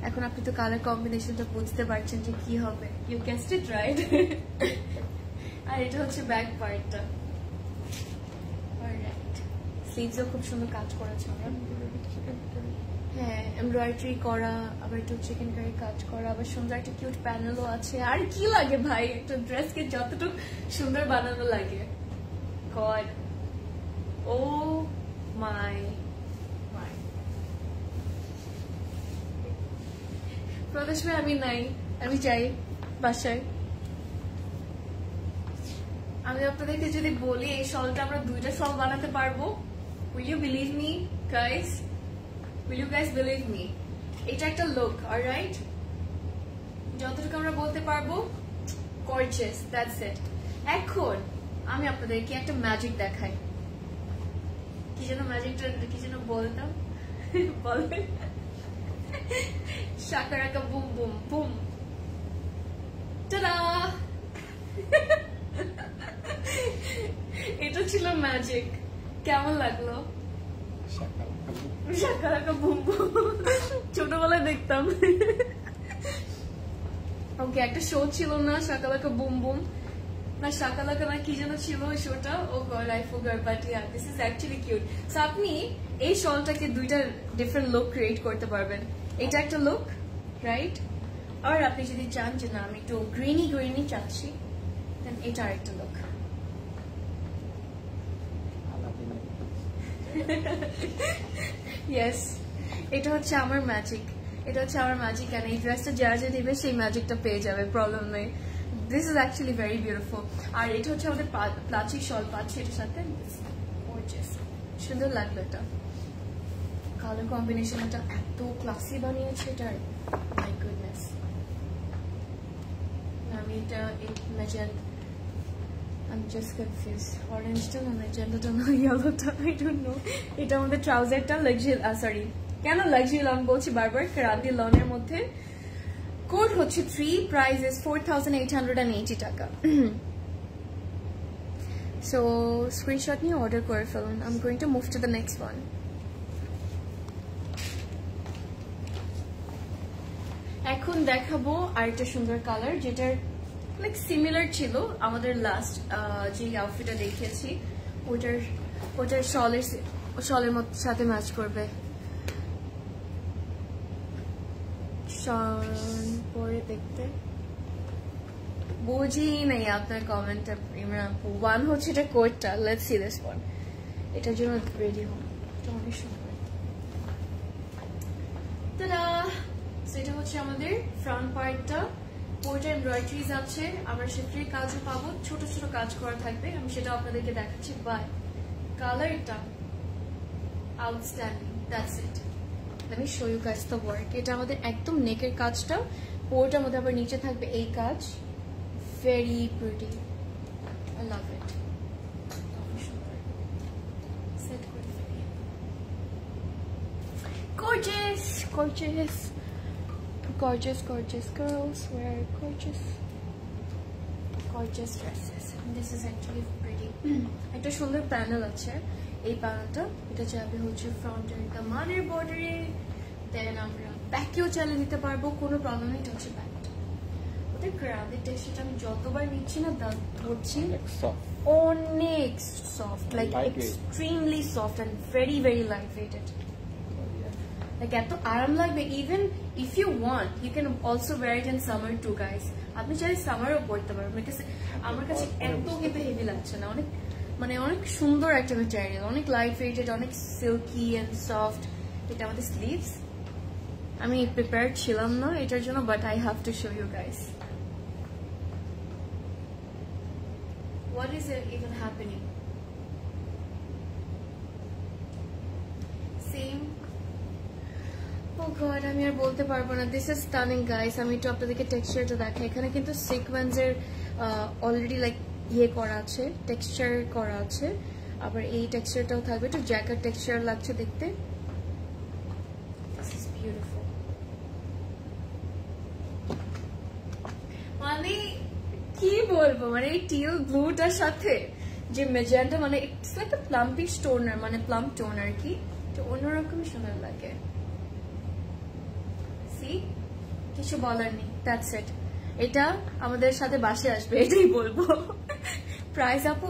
এখন আপনি তো কালার কম্বিনেশনটা বুঝতে পারছেন যে কি হবে। You guessed it right. আর এটা হচ্ছে ব্যাক পার্টটা। অলরাইট, স্লিভসও খুব সুন্দর কাজ করেছে আমরা। হ্যাঁ, এমব্রয়ডারি করা, আবার একটু চিকেন কারি কাজ করা, আবার সুন্দর একটা কিউট প্যানেলও আছে। আর কি লাগে ভাই একটা ড্রেসকে যতটুকু সুন্দর বানানো লাগে। God, oh my my. প্রদেশে আমি নাই, আমি যাই বাসায়। আমি আপনাদেরকে যদি বলি এই শলটা আমরা দুইটা শল বানাতে পারবো, will you believe me guys? Will you guys believe me? এটা একটা লুক, অলরাইট? যতটুকু আমরা বলতে পারবো, gorgeous, that's it. এখন আমি আপনাদেরকে একটা ম্যাজিক দেখাই। কি যেন ম্যাজিকটা, কি যেন বলতাম, বলবেন? শাকারাকা বুম বুম বুম, টাটা। এটা ছিল ম্যাজিক, কেমন লাগলো? ছোটবেলায় দেখতাম। ওকে, একটা শো ছিল না শাকালাকা বুম বুম, না শাকালাকা না কি যেন ছিল ওই শোটা। Oh god, I forgot, but yeah this is actually cute. So আপনি এই শলটাকে দুইটা ডিফারেন্ট লুক ক্রিয়েট করতে পারবেন। এটা একটা লুক, রাইট? আর আপনি যদি চান যে না আমি একটু গ্রিনি গ্রিনি চাচ্ছি, দেন এটা আরেকটা লুক। Yes, এটা হচ্ছে আমার ম্যাজিক, এটা হচ্ছে আমার ম্যাজিক। এন্ড এই ড্রেসটা যারা যা নেবে সেই ম্যাজিকটা পেয়ে যাবে, প্রবলেম নেই। This is actually very beautiful. আর এটা হচ্ছে আমাদের প্লাস্টিক শল পাচ্ছি এটার সাথে, সুন্দর লাগলো। এটা কালার কম্বিনেশনটা এত ক্লাসি বানিয়েছে এটার, মাই গুডনেস। আমি এটা magenta, I'm just confused. Orange tone, magenta tone, yellow tone, I don't know. Eta amader trouser ta luxury, sorry. Keno luxury long bolchi barbar Karandi loan er moddhe. Code hocche 3, price is 4880 taka. So, screenshot niye order kore felun. I'm going to move to the next one. Ekhon dekhabo ar ekta sundor color jetar like similar ছিল আমাদের লাস্ট যে আউটফিটটা দেখিয়েছি ওটার, ওটার শলের, শলের মতো সাথে ম্যাচ করবে। পরে দেখতে বুঝি নাই আপনার কমেন্টটা ইমরান। ওয়ান হচ্ছে এটা কোটটা, লেটস সি দিস ওয়ান। এটার জন্য রেডি হন, এটা অনেক সুন্দর। তারা সেটা হচ্ছে আমাদের ফ্রন্ট পার্টটা। ওইটা এমব্রয়ডারিজ আছে, আমরা সেটাই কাজও পাবো, ছোট ছোট কাজ করা থাকবে, আমি সেটা আপনাদেরকে দেখাচ্ছি। বাই কালারটা আউটস্ট্যান্ডিং, দ্যাটস ইট। আমি show you guys the work. এটা আমাদের একদম নেকের কাজটা, ওটার মধ্যে আবার নিচে থাকবে এই কাজ। Very pretty, I love it. Set করে ফেলি, gorgeous gorgeous gorgeous, gorgeous girls wear gorgeous, gorgeous dresses. And this is actually pretty. একটা সুন্দর প্যানেল আছে, এই প্যানেলটা এটা যাবে হচ্ছে ফ্রন্টের কামানের বর্ডারে। দেন আমরা ব্যাকেও চালিয়ে নিতে পারবো, কোনো প্রবলেম নেই। এটা হচ্ছে ব্যাকটা, ওদের ক্রাফি টেক্সচারটা আমি যতবার নিচ্ছি না দাঁত ধরছি, অনেক soft, like extremely soft and very very light weighted. Like এত আরাম লাগবে। Even if you want you can also wear it in summer too guys. আপনি চাইলে সামারও পরতে পারবেন। আমার কাছে এত কিন্তু হেভি লাগছে না, অনেক মানে অনেক সুন্দর একটা ম্যাটেরিয়াল, অনেক লাইট ওয়েটেড, অনেক সিল্কি অ্যান্ড সফট। এটা আমাদের স্লিভস, আমি প্রিপেয়ার্ড ছিলাম না এটার জন্য, but I have to show you guys. What is even happening? Same, oh god, আমি আর বলতে পারবো না। This is stunning guys. আমি একটু আপনাদেরকে টেক্সচারটা দেখাই। এখানে কিন্তু সিকোয়েন্সের অলরেডি লাইক ইয়ে করা আছে, টেক্সচার করা আছে। আবার এই টেক্সচারটাও থাকবে, একটু জ্যাকেট টেক্সচার লাগছে দেখতে। This is beautiful. মানে কি বলবো, মানে এই টিল ব্লুটার সাথে যে ম্যাজেন্টা, মানে it's like a plumpish toner, মানে প্লাম্প টোনার কি, তো অন্যরকমই সুন্দর লাগে। থাকি কিছু বলার নেই দ্যাটস ইট এটা আমাদের সাথে বাসে আসবে এটাই বলবো প্রাইস আপু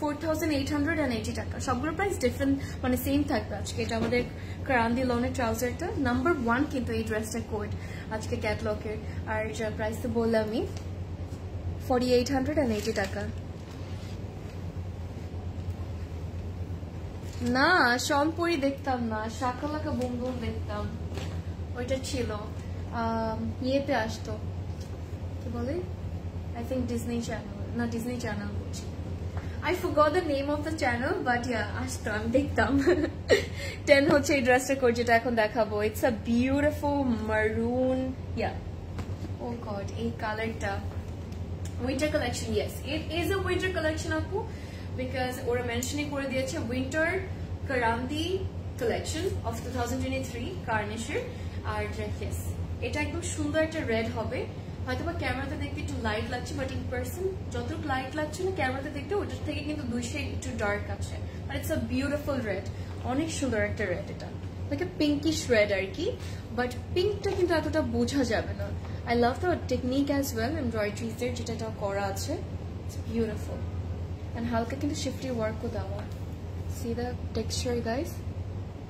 4880 টাকা সবগুলো প্রাইস डिफरेंट মানে সেম থাকবে আজকে এটা আমাদের কারান্দি লনের ট্রাউজারটা নাম্বার 1 কিন্তু এই ড্রেসটা কোড আজকে ক্যাটালগের আর যা প্রাইস তো বললাম আমি 4880 টাকা না শনপুরি দেখতাম না শাকালাকা বুমবুম দেখতাম ওইটা ছিল ইয়েতে আসতো কি বলে আই থিংক ডিজনি চ্যানেল না Disney channel I forgot the name of the channel, but yeah, I'm Diktam. 10 hoche dress record jeta ekhon dekhabo. It's a beautiful maroon. Yeah. Oh God, a color ta. Winter collection, yes. It is a winter collection, apu, because ora mentioning kore diyeche winter Karandi collection of 2023 Carnation. Yes. Eta ekdom sundor ekta red hobe. হয়তো বা ক্যামেরাতে দেখতে একটু লাইট লাগছে বাট ইন পারসন যতটুকু লাইট লাগছে না ক্যামেরাতে দেখতে ওটার থেকে কিন্তু দুই শেড একটু ডার্ক আছে আর इट्स আ বিউটিফুল রেড অনেক সুন্দর একটা রেড এটা লাইক আ পিঙ্কিশ রেড আর কি বাট পিঙ্কটা কিন্তু এতটা বোঝা যাবে না I love the technique as well embroideries এর যেটা করা আছে इट्स বিউটিফুল এন্ড হালকা কিন্তু শিফটি ওয়ার্ক ও দাও সি দ্য টেক্সচার গাইস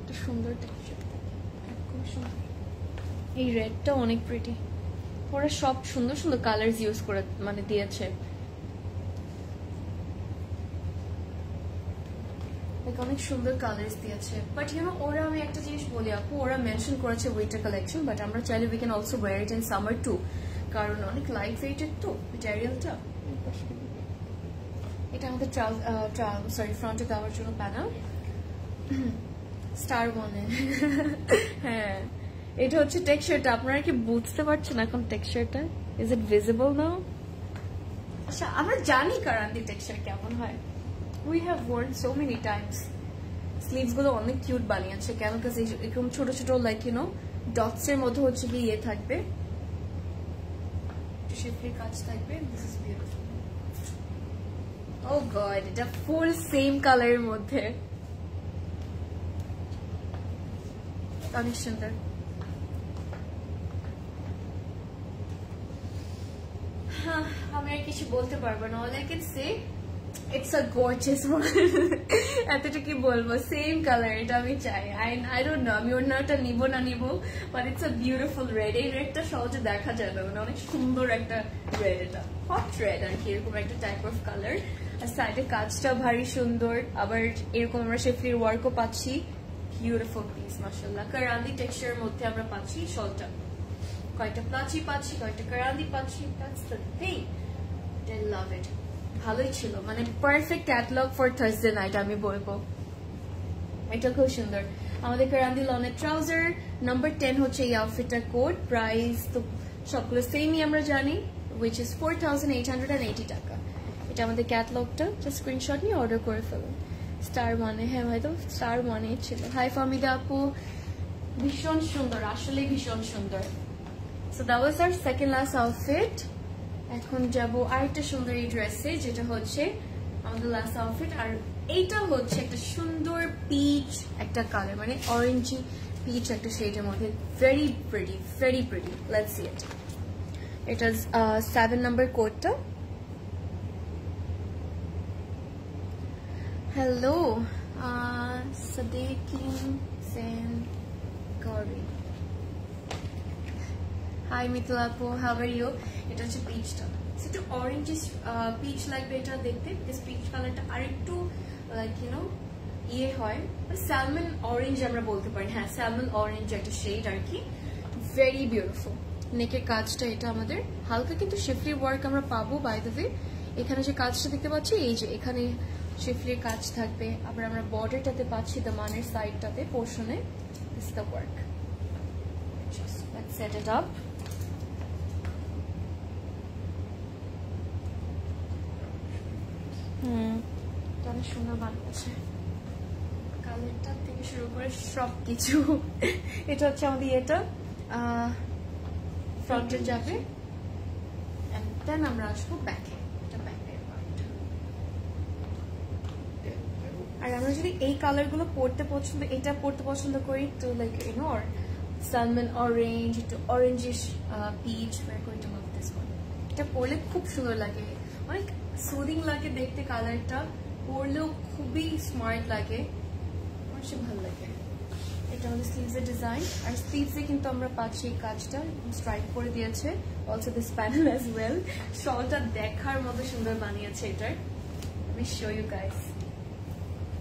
এটা সুন্দর টেক্সচার খুব সুন্দর এই রেডটা অনেক প্রিটি ওরা সব সুন্দর সুন্দর কালারস ইউজ করে মানে দিয়েছে অনেক সুন্দর কালারস দিয়েছে বাট ইউ নো ওরা আমি একটা জিনিস বলি আপু ওরা মেনশন করেছে উইন্টার কালেকশন বাট আমরা চাইলে we can also wear it in summer too কারণ অনেক লাইট ওয়েটেড তো ম্যাটেরিয়ালটা এটা আমাদের সরি ফ্রন্টে দেওয়ার জন্য প্যানেল স্টার বনে হ্যাঁ এটা হচ্ছে টেক্সচারটা আপনারা কি বুঝতে পারছেন এখন টেক্সচারটা ইজ ইট ভিজিবল নাও আচ্ছা আমরা জানি কারান্দি টেক্সচার কেমন হয় we have worn so many times sleeves গুলো অনেক কিউট বানিয়েছে কেন কারণ এরকম ছোট ছোট লাইক ইউ নো ডটস এর মধ্যে হচ্ছে কি এই থাকবে টিশিফলি কাজ থাকবে this is beautiful oh god এটা ফুল সেম কালারের মধ্যে অনেক সুন্দর আমি আর কিছু বলতে পারবো না all I can say it's a gorgeous one এতটা কি বলবো সেম কালার এটা আমি চাই I don't know আমি ওনাটা নিব না নিব but it's a beautiful red এই রেডটা সহজে দেখা যায় না মানে অনেক সুন্দর একটা রেড এটা hot red আর কি এরকম একটা টাইপ অফ কালার আর সাইডে কাজটা ভারী সুন্দর আবার এরকম আমরা শেফলির ওয়ার্কও পাচ্ছি beautiful piece মাশাআল্লাহ কারান্দি টেক্সচার মধ্যে আমরা পাচ্ছি শলটা কয়টা প্লাচি পাচ্ছি কয়টা কারান্দি পাচ্ছি that's the thing I love it ভালোই ছিল মানে perfect catalog for Thursday night আমি বলবো এটা খুব সুন্দর আমাদের কারান্দি লনের ট্রাউজার নাম্বার 10 হচ্ছে এই আউটফিটটার কোড প্রাইস তো সবগুলো সেমই আমরা জানি which is 4880 টাকা এটা আমাদের ক্যাটালগটা জাস্ট স্ক্রিনশট নিয়ে অর্ডার করে ফেলুন স্টার মানে হ্যাঁ হয়তো স্টার মানে ছিল হাই ফামিদা আপু ভীষণ সুন্দর আসলে ভীষণ সুন্দর So that was our second last outfit. এখন যাবো আরেকটা সুন্দর এই ড্রেসে যেটা হচ্ছে আমাদের last outfit আর এইটা হচ্ছে একটা সুন্দর peach একটা কালার মানে orangey peach একটা শেডের মধ্যে very pretty very pretty. Let's see it. It is 7 number কোডটা. Hello, Sadiqin Sen Gauri. Hi Mitlapo, how are you? It is a peach color. So to orange is peach like beta dekhte because peach color ta are ektu like you know ye hoy salmon orange amra bolte pari ha salmon orange ekta shade ar ki very beautiful. Neck er kaj ta eta amader halka kintu shifri work amra pabo by the way ekhane je kaj ta dekhte pacchi ei je ekhane shifri kaj thakbe abar amra border ta te pacchi damaner side ta te portion e is the work. Just let's set it up. অনেক সুন্দর বানিয়েছে কালারটা থেকে শুরু করে সবকিছু এটা হচ্ছে আমাদের এটা ফ্রন্টে যাবে এন্ড দেন আমরা আসবো ব্যাকে এটা ব্যাকের পার্ট আর আমরা যদি এই কালারগুলো পড়তে পছন্দ এটা পড়তে পছন্দ করি তো like you know salmon orange to orangish peach. We're going to move this one. It porle khub sugar lage, onek soothing lage dekhte color ta, porle khubi smart lage, onek bhalo lage. Eta holo sleeves er design, ar sleeves e kintu amra pacchi kaj ta stripe kore diyeche, also this panel as well. Shawl ta dekhar moto sundor baniyeche etar. Let me show you guys.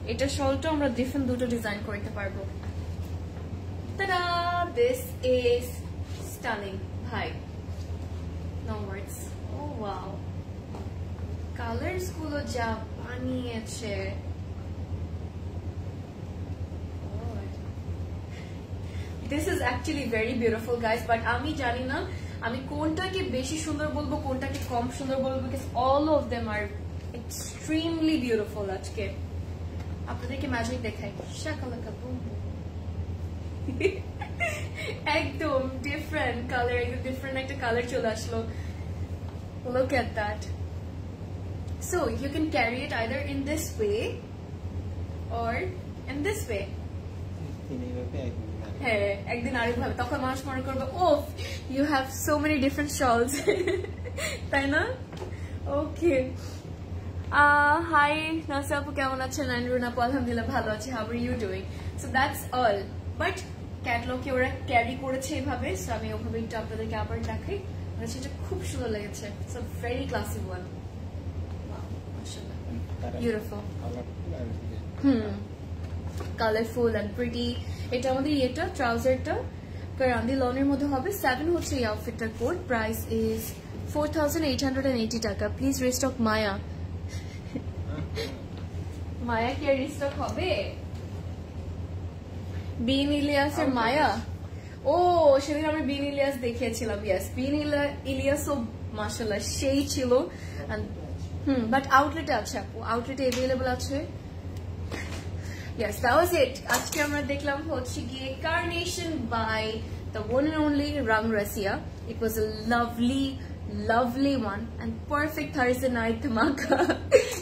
Eta shawl ta amra different duto design korte parbo. Ta-da! This is stunning. Hi. No words. Oh wow. Colors gulo ja baniyeche. This is actually very beautiful, guys. But ami jani na, ami konta ke beshi sundor bolbo, konta ke kom sundor bolbo, because all of them are extremely beautiful. Ajke. Apnaderke magic dekhai. Shakalaka boom boom. Ekdom different color, different ekta color chole ashlo. Look at that. So you can carry it either in this way or in this way. Hey, ekdin arek bhabe tokhon manush mone korbe, oh, you have so many different shawls. Tai na? Okay. Hi, Nasir apu kemon achen? And Runa apu alhamdulillah bhalo ache. How are you doing? So that's all. But catalog ke ora carry koreche ebhabe, so ami obhabe ekta apnaderke abar dekhai. Amar seita khub sundor legeche. It's a very classy one. Wow, mashallah, beautiful. Colorful and pretty. Eta amader eta trouser ta Karandi loan er moddhe hobe. 7 hocche ei outfit er code. Price is 4880 taka. Please restock Maya. Maya ki restock hobe? Bean Elias and Maya. Oh, she didn't have Bean Elias. They can't chill up. Yes, Bean Elias, so mashallah, she chillo. And but outlet acha, outlet available acha. Yes, that was it. Ajke amra dekhlam hocche giye Carnation by the one and only Rangrasiya. It was a lovely, lovely one and perfect Thursday night dhamaka.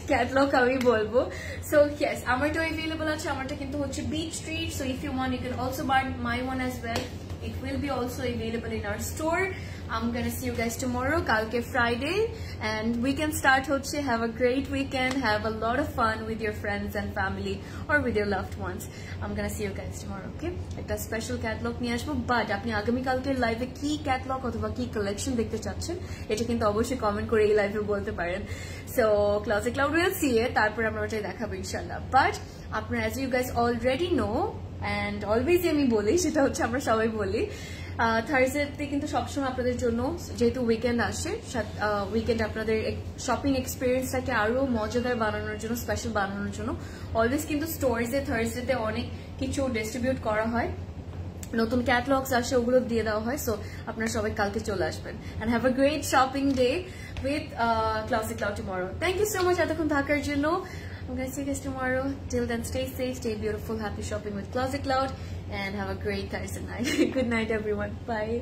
Catalog ami bolbo. So yes, amar to available ache, amar ta kintu hocche Beach Street. So if you want, you can also buy my one as well. It will be also available in our store. I'm going to see you guys tomorrow, kalke Friday, and weekend start hocche. Have a great weekend. Have a lot of fun with your friends and family or with your loved ones. I'm going to see you guys tomorrow, okay? Ekta special catalog niye ashbo, but apni agami kalke live e ki catalog othoba ki collection dekhte chaichen, eta kintu obosshoi comment kore ei live e bolte paren. So Closet Cloud will see it, tarpor amra eta dekhabo inshallah. But apnara, as you guys already know, and always ami boli, seta hocche amra shobai boli, Thursday te kintu sob shomoy apnader jonno jehetu weekend ashe, weekend apnader shopping experience ta ke aro mojadar bananor jonno, special bananor jonno always kintu stores e Thursday te onek kichu distribute kora hoy, notun catalogs ashe, ogulo diye deoa hoy. So apnara shobai kalke chole ashben, and have a great shopping day with Closet Cloud tomorrow. Thank you so much etokhon thakar jonno. I'm going to see you guys tomorrow. Till then, stay safe, stay beautiful, happy shopping with Closet Cloud, and have a great Thursday night. Good night, everyone. Bye.